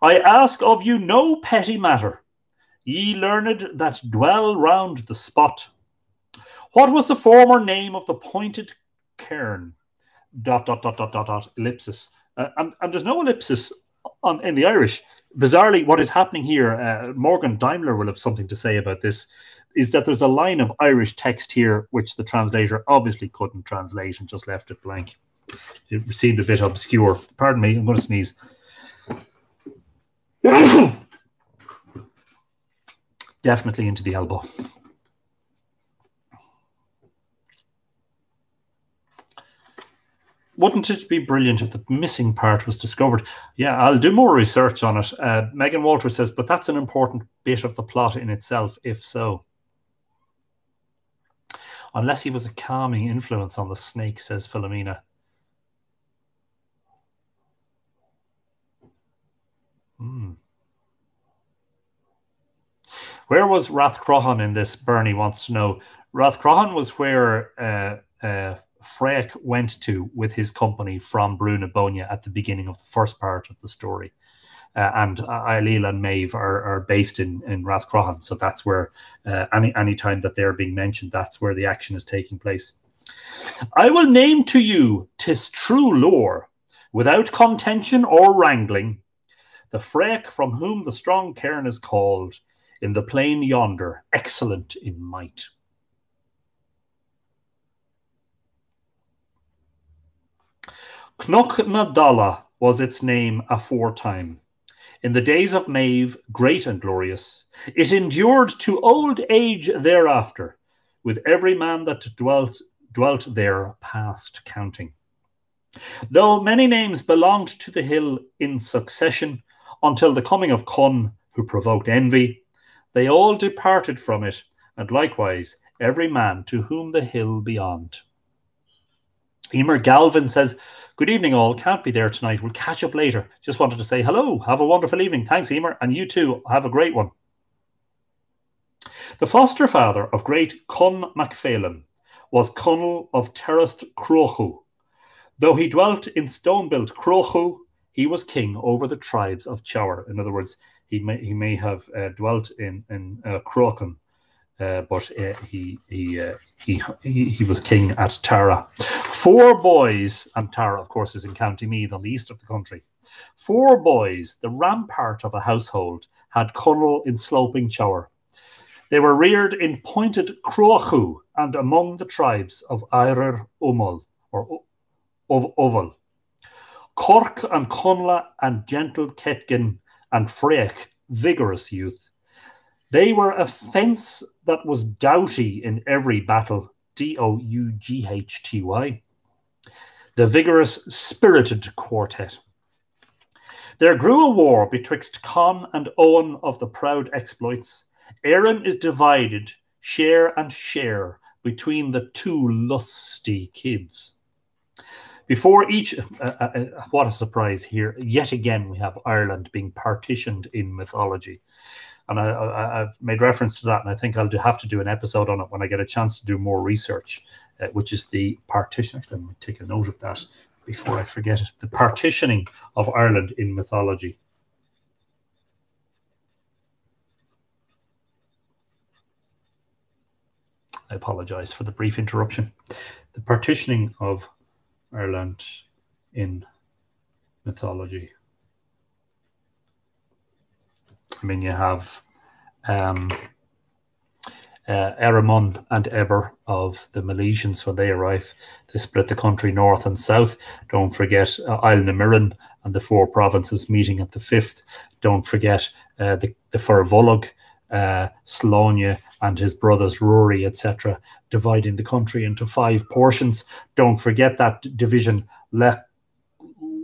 I ask of you no petty matter, ye learned that dwell round the spot. What was the former name of the pointed cairn? Dot, dot, dot, dot, dot, dot, ellipsis. Uh, and, and there's no ellipsis on, in the Irish. Bizarrely, what is happening here, uh, Morgan Daimler will have something to say about this, is that there's a line of Irish text here which the translator obviously couldn't translate and just left it blank. It seemed a bit obscure. Pardon me, I'm going to sneeze. Definitely into the elbow. Wouldn't it be brilliant if the missing part was discovered? Yeah, I'll do more research on it. Uh, Megan Walter says, but that's an important bit of the plot in itself, if so. Unless he was a calming influence on the snake, says Philomena. Hmm. Where was Rathcrohan in this? Bernie wants to know. Rathcrohan was where uh, uh, Fraich went to with his company from Brunebonia at the beginning of the first part of the story. Uh, and Ailill and Maeve are, are based in, in Rathcrohan, so that's where uh, any any time that they're being mentioned, that's where the action is taking place. I will name to you tis true lore, without contention or wrangling, the Fraich from whom the strong cairn is called, in the plain yonder, excellent in might. Knoc na Dala was its name aforetime. In the days of Maeve, great and glorious, it endured to old age thereafter, with every man that dwelt, dwelt there past counting. Though many names belonged to the hill in succession, until the coming of Conn, who provoked envy, they all departed from it, and likewise every man to whom the hill beyond. Emer Galvin says, good evening all, can't be there tonight, we'll catch up later. Just wanted to say hello, have a wonderful evening. Thanks, Emer, and you too, have a great one. The foster father of great Con Macphailin was Conall of Terraced Crochu. Though he dwelt in stone-built Crochu, he was king over the tribes of Chower. In other words, he may he may have uh, dwelt in in uh, Crochan, uh, but uh, he he, uh, he he he was king at Tara. Four boys, and Tara, of course, is in County Meath on the east of the country. Four boys, the rampart of a household, had Conall in sloping Chower. They were reared in pointed Crochu and among the tribes of Eirir Umol or of Oval. Cork and Conla and gentle Ketgin and Frech, vigorous youth. They were a fence that was doughty in every battle, D O U G H T Y. The vigorous, spirited quartet. There grew a war betwixt Con and Owen of the proud exploits. Erin is divided, share and share, between the two lusty kids. Before each, uh, uh, what a surprise here, yet again we have Ireland being partitioned in mythology. And I, I, I've made reference to that, and I think I'll do, have to do an episode on it when I get a chance to do more research, uh, which is the partition. Actually, I'm going to take a note of that before I forget it. The partitioning of Ireland in mythology. I apologise for the brief interruption. The partitioning of Ireland in mythology. I mean, you have um, uh, Eramon and Eber of the Milesians when they arrive. They split the country north and south. Don't forget uh, Isle na Miran and the four provinces meeting at the fifth. Don't forget uh, the, the Firvolog, uh, Slóinne and his brothers Rory, et cetera, dividing the country into five portions. Don't forget that division, Le,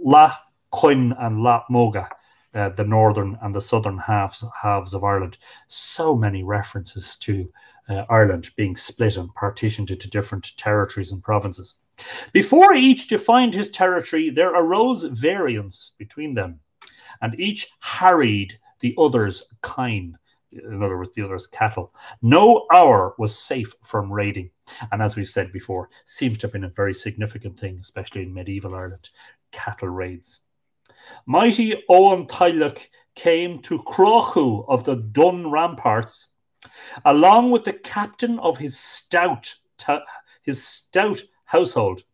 La Coin and La Moga, uh, the northern and the southern halves, halves of Ireland. So many references to uh, Ireland being split and partitioned into different territories and provinces. Before each defined his territory, there arose variance between them, and each harried the other's kine. In other words, the other's cattle. No hour was safe from raiding. And as we've said before, seems to have been a very significant thing, especially in medieval Ireland, cattle raids. Mighty Owen Tyloch came to Crochu of the Dun Ramparts, along with the captain of his stout, his stout household.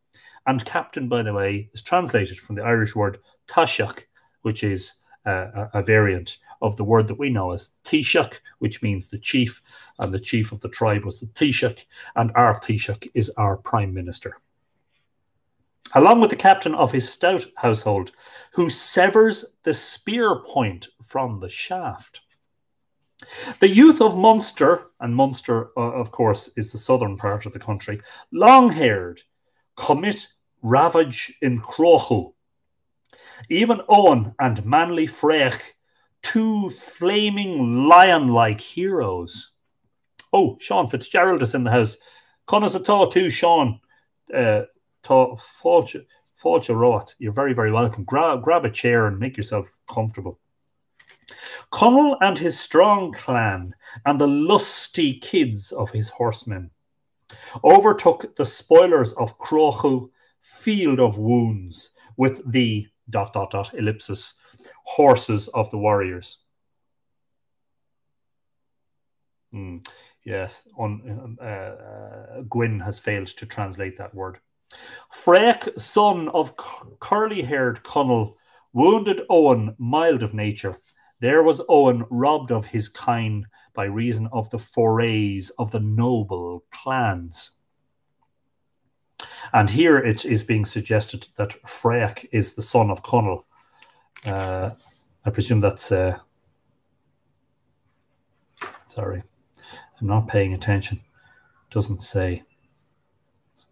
And captain, by the way, is translated from the Irish word Taoiseach, which is uh, a, a variant of the word that we know as Taoiseach, which means the chief, and the chief of the tribe was the Taoiseach, and our Taoiseach is our prime minister. Along with the captain of his stout household, who severs the spear point from the shaft. The youth of Munster, and Munster, uh, of course, is the southern part of the country, long-haired, commit ravage in Crochu. Even Owen and manly Frech, two flaming lion-like heroes. Oh, Sean Fitzgerald is in the house. Conas a taw too, Sean. Uh, taw, forge, forge a rot. You're very, very welcome. Gra grab a chair and make yourself comfortable. Conall and his strong clan and the lusty kids of his horsemen overtook the spoilers of Crochu, field of wounds, with the dot, dot, dot, ellipsis, horses of the warriors. Mm, yes, on, uh, uh, Gwyn has failed to translate that word. Frech, son of curly-haired Conall, wounded Owen, mild of nature. There was Owen robbed of his kine by reason of the forays of the noble clans. And here it is being suggested that Frech is the son of Conall. Uh, I presume that's... Uh, sorry, I'm not paying attention. It doesn't say...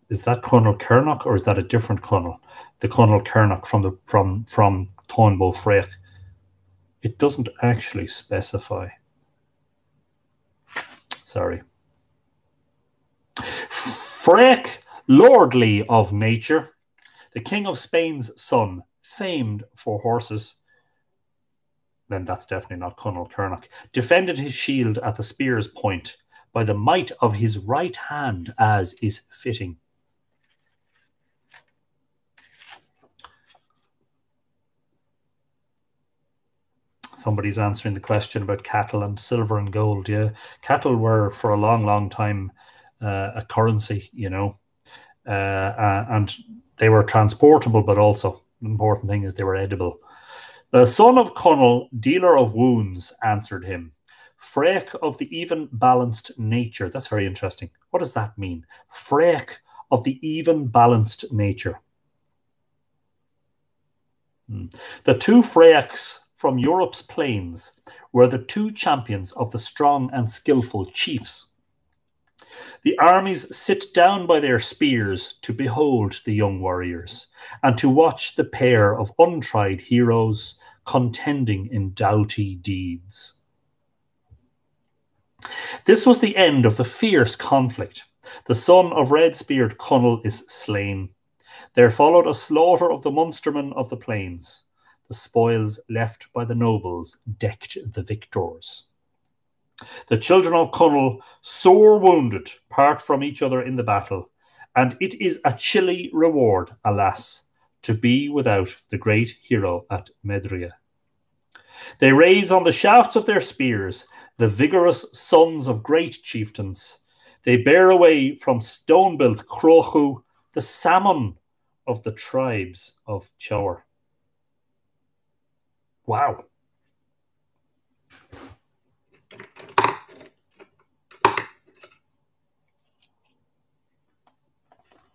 Is that Conall Cernach or is that a different Conall? The Conall Cernach from the from from Táin Bó Fraích. It doesn't actually specify. Sorry. Frech, lordly of nature, the king of Spain's son, famed for horses, then that's definitely not Conall Cernach, defended his shield at the spear's point, by the might of his right hand, as is fitting. Somebody's answering the question about cattle and silver and gold. Yeah, cattle were for a long, long time uh, a currency, you know, uh, uh, and they were transportable, but also the important thing is they were edible. The son of Conall, dealer of wounds, answered him, Fraich of the even-balanced nature. That's very interesting. What does that mean? Fraich of the even-balanced nature. Hmm. The two Fraichs from Europe's plains were the two champions of the strong and skillful chiefs. The armies sit down by their spears to behold the young warriors and to watch the pair of untried heroes contending in doughty deeds. This was the end of the fierce conflict. The son of red-speared Conall is slain. There followed a slaughter of the Munstermen of the plains. The spoils left by the nobles decked the victors. The children of Conall, sore wounded, part from each other in the battle, and it is a chilly reward, alas, to be without the great hero at Medria. They raise on the shafts of their spears the vigorous sons of great chieftains. They bear away from stone-built Crochu the salmon of the tribes of Chower. Wow.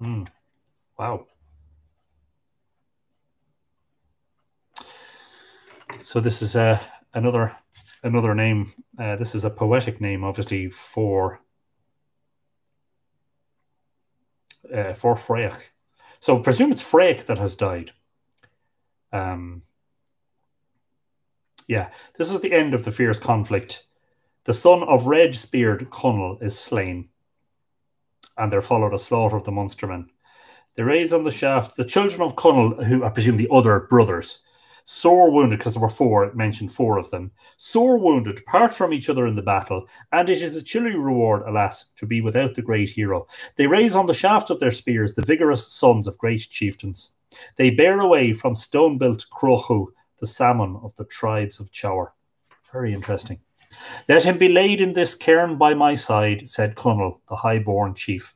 Mm. Wow. So this is uh, another another name. Uh, this is a poetic name, obviously, for uh, for Fraich. So presume it's Fraich that has died. Um. Yeah, this is the end of the fierce conflict. The son of red-speared Conall is slain, and there followed a slaughter of the Munstermen. They raise on the shaft the children of Conall, who I presume the other brothers, sore wounded, because there were four, it mentioned four of them, sore wounded, part from each other in the battle, and it is a chilly reward, alas, to be without the great hero. They raise on the shaft of their spears the vigorous sons of great chieftains. They bear away from stone-built Crochu, the salmon of the tribes of Chower. Very interesting. Let him be laid in this cairn by my side, said Conall, the high-born chief.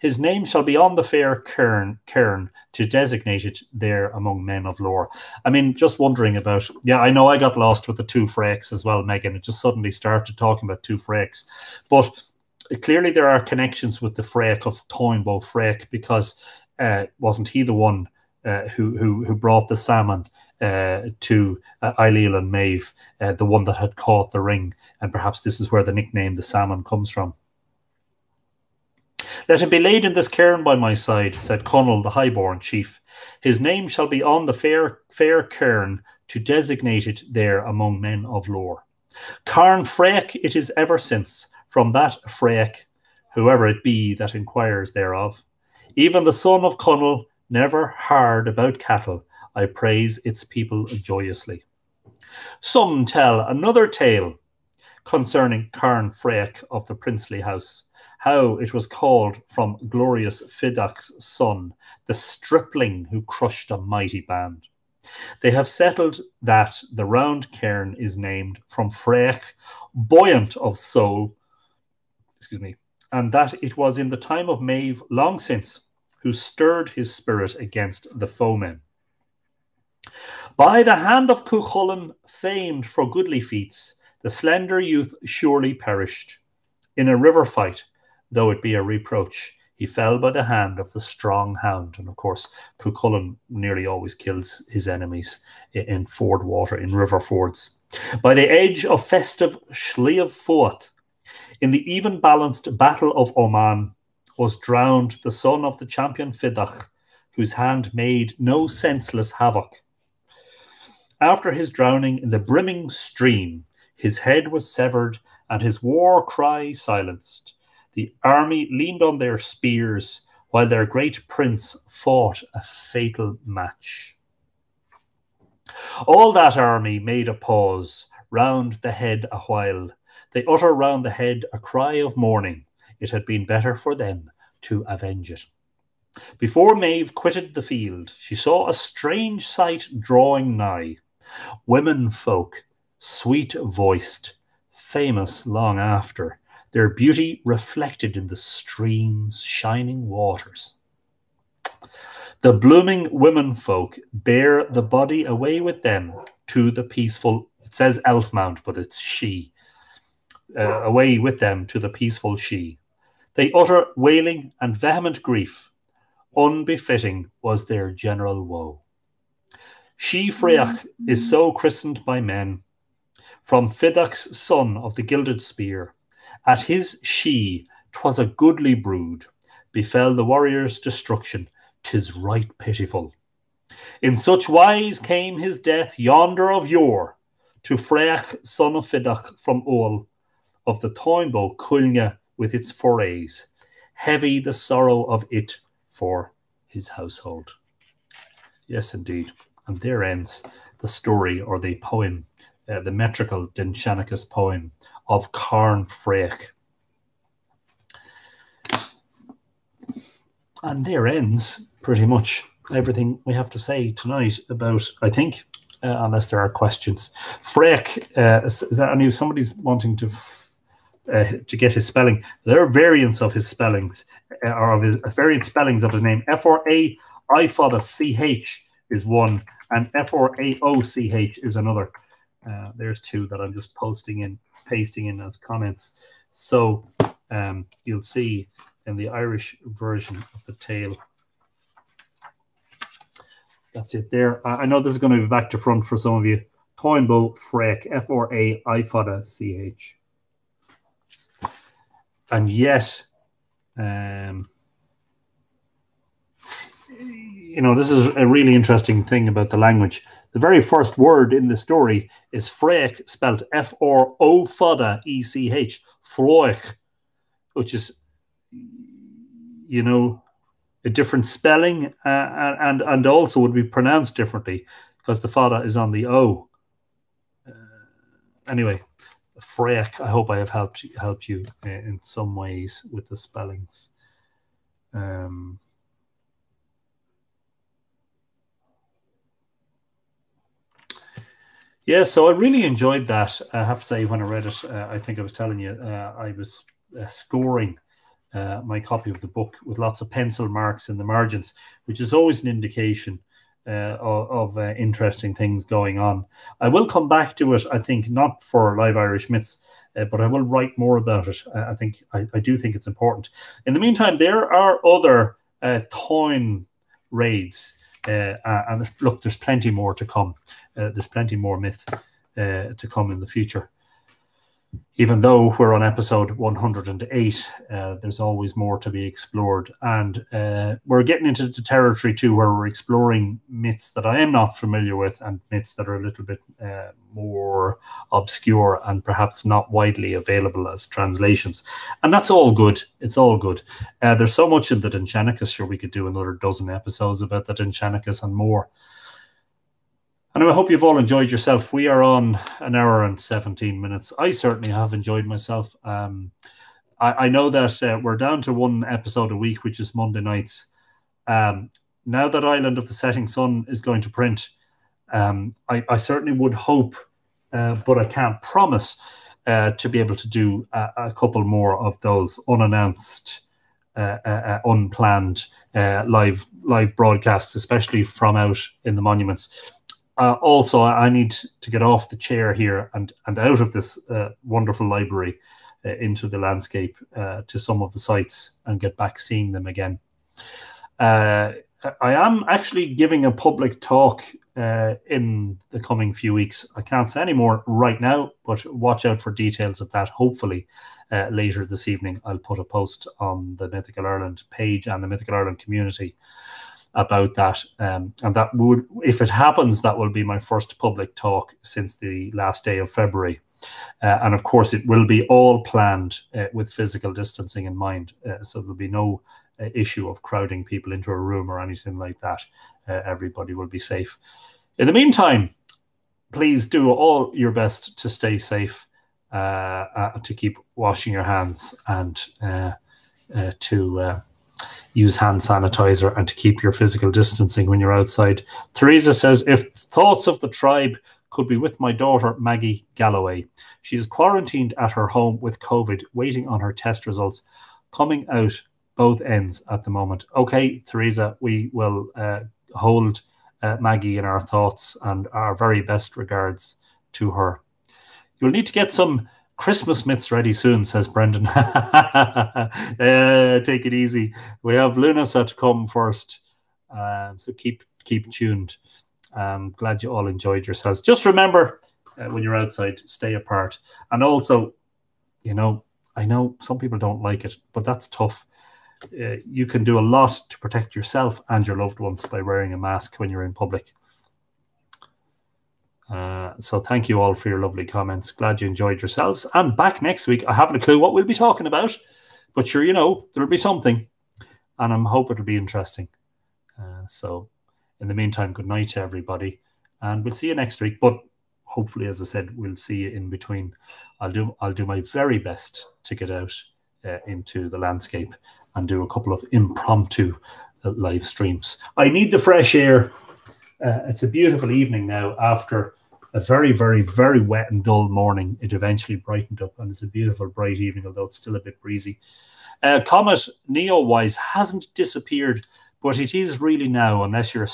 His name shall be on the fair cairn, cairn to designate it there among men of lore. I mean, just wondering about, yeah, I know I got lost with the two Fraichs as well, Megan. It just suddenly started talking about two Fraichs. But clearly there are connections with the Fraich of Táin Bó Fraích, because uh, wasn't he the one uh, who, who, who brought the salmon Uh, to uh, Eileal and Maeve, uh, the one that had caught the ring, and perhaps this is where the nickname the salmon comes from. Let him be laid in this cairn by my side, said Conall, the highborn chief. His name shall be on the fair, fair cairn to designate it there among men of lore. Cairn Fraich it is ever since, from that Fraich, whoever it be that inquires thereof. Even the son of Conall, never hard about cattle, I praise its people joyously. Some tell another tale concerning Cairn Fraich of the princely house, how it was called from glorious Fidach's son, the stripling who crushed a mighty band. They have settled that the round cairn is named from Fraich, buoyant of soul, excuse me, and that it was in the time of Maeve long since who stirred his spirit against the foemen. By the hand of Cuchulainn, famed for goodly feats, the slender youth surely perished. In a river fight, though it be a reproach, he fell by the hand of the strong hound. And of course, Cuchulainn nearly always kills his enemies in ford water, in river fords. By the edge of festive Sliabh Fuath, in the even-balanced battle of Oman, was drowned the son of the champion Fidach, whose hand made no senseless havoc. After his drowning in the brimming stream, his head was severed and his war cry silenced. The army leaned on their spears while their great prince fought a fatal match. All that army made a pause, round the head a while. They utter round the head a cry of mourning. It had been better for them to avenge it. Before Maeve quitted the field, she saw a strange sight drawing nigh. Women folk, sweet-voiced, famous long after, their beauty reflected in the stream's shining waters. The blooming women folk bear the body away with them to the peaceful, it says Elfmount, but it's she, uh, away with them to the peaceful she. They utter wailing and vehement grief. Unbefitting was their general woe. She Freach is so christened by men, from Fidach's son of the gilded spear. At his she, 'twas a goodly brood, befell the warrior's destruction, 'tis right pitiful. In such wise came his death yonder of yore, to Freach, son of Fidach from Oel, of the Táin Bó Fraích with its forays, heavy the sorrow of it for his household. Yes, indeed. And there ends the story, or the poem, uh, the metrical Dinseanachus poem of Táin Bó Fraích. And there ends pretty much everything we have to say tonight about, I think, uh, unless there are questions. Fraich, uh, is, is that, I knew somebody's wanting to uh, to get his spelling. There are variants of his spellings, uh, or of his uh, variant spellings of his name. F R A I F O D A C H is one, and F R A O C H is another. Uh, there's two that I'm just posting in, pasting in as comments. So um, you'll see in the Irish version of the tale. That's it there. I know this is going to be back to front for some of you. Táin Bó Fraích, F R A I F O D A C H. And yet, um, you know, this is a really interesting thing about the language. The very first word in the story is Fraich, spelled F R O F O D A E C H, Froich, which is, you know, a different spelling, uh, and and also would be pronounced differently because the fada is on the O. Uh, anyway, Fraich, I hope I have helped helped you uh, in some ways with the spellings. Um, yeah, so I really enjoyed that. I have to say, when I read it, uh, I think I was telling you, uh, I was uh, scoring Uh, my copy of the book with lots of pencil marks in the margins, which is always an indication uh, of, of uh, interesting things going on. I will come back to it, I think, not for Live Irish Myths, uh, but I will write more about it. Uh, I think I, I do think it's important. In the meantime, there are other uh, Táin raids, uh, and look, there's plenty more to come. Uh, there's plenty more myth uh, to come in the future. Even though we're on episode one hundred and eight, uh, there's always more to be explored. And uh, we're getting into the territory too where we're exploring myths that I am not familiar with and myths that are a little bit uh, more obscure and perhaps not widely available as translations. And that's all good. It's all good. Uh, there's so much in the Dinseanachus. Sure, we could do another dozen episodes about the Dinseanachus and more. And I hope you've all enjoyed yourself. We are on an hour and seventeen minutes. I certainly have enjoyed myself. Um, I, I know that uh, we're down to one episode a week, which is Monday nights. Um, now that Island of the Setting Sun is going to print, um, I, I certainly would hope, uh, but I can't promise, uh, to be able to do a, a couple more of those unannounced, Uh, uh, uh, unplanned uh, live, live broadcasts, especially from out in the monuments. Uh, also, I need to get off the chair here and, and out of this uh, wonderful library uh, into the landscape, uh, to some of the sites, and get back seeing them again. Uh, I am actually giving a public talk uh, in the coming few weeks. I can't say any more right now, but watch out for details of that. Hopefully uh, later this evening, I'll put a post on the Mythical Ireland page and the Mythical Ireland community about that, um, and that would, if it happens, that will be my first public talk since the last day of February, uh, and of course it will be all planned uh, with physical distancing in mind, uh, so there'll be no uh, issue of crowding people into a room or anything like that. Uh, everybody will be safe. In the meantime, please do all your best to stay safe, uh, uh, to keep washing your hands and uh, uh, to uh, use hand sanitizer and to keep your physical distancing when you're outside. Theresa says, if thoughts of the tribe could be with my daughter, Maggie Galloway. She is quarantined at her home with COVID, waiting on her test results, coming out both ends at the moment. Okay, Theresa, we will uh, hold uh, Maggie in our thoughts and our very best regards to her. You'll need to get some Christmas myths ready soon, says Brendan. uh, take it easy. We have Lunasa to come first, uh, so keep keep tuned. Um, glad you all enjoyed yourselves. Just remember, uh, when you're outside, stay apart. And also, you know, I know some people don't like it, but that's tough. Uh, you can do a lot to protect yourself and your loved ones by wearing a mask when you're in public. Uh, so thank you all for your lovely comments. Glad you enjoyed yourselves. And back next week, I haven't a clue what we'll be talking about, but sure, you know, there'll be something. And I'm hoping it'll be interesting. Uh, so... In the meantime, good night to everybody, and we'll see you next week. But hopefully, as I said, we'll see you in between. I'll do I'll do my very best to get out uh, into the landscape and do a couple of impromptu uh, live streams. I need the fresh air. Uh, it's a beautiful evening now after a very, very, very wet and dull morning. It eventually brightened up, and it's a beautiful, bright evening, although it's still a bit breezy. Uh, Comet Neowise hasn't disappeared. But it is really now, unless you're a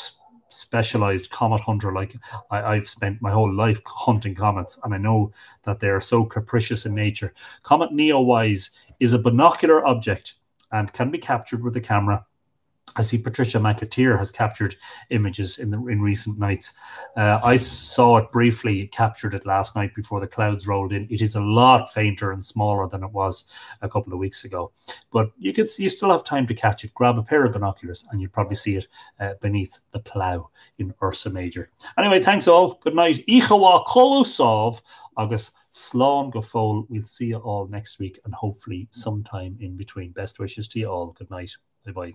specialized comet hunter, like I, I've spent my whole life hunting comets, and I know that they are so capricious in nature. Comet Neowise is a binocular object and can be captured with a camera. I see Patricia McAteer has captured images in the in recent nights. Uh, I saw it briefly, captured it last night before the clouds rolled in. It is a lot fainter and smaller than it was a couple of weeks ago. But you could see, you still have time to catch it. Grab a pair of binoculars and you'll probably see it uh, beneath the plough in Ursa Major. Anyway, thanks all. Good night. Ichawa Kolosov, August Slán go fóill. We'll see you all next week and hopefully sometime in between. Best wishes to you all. Good night. Bye-bye.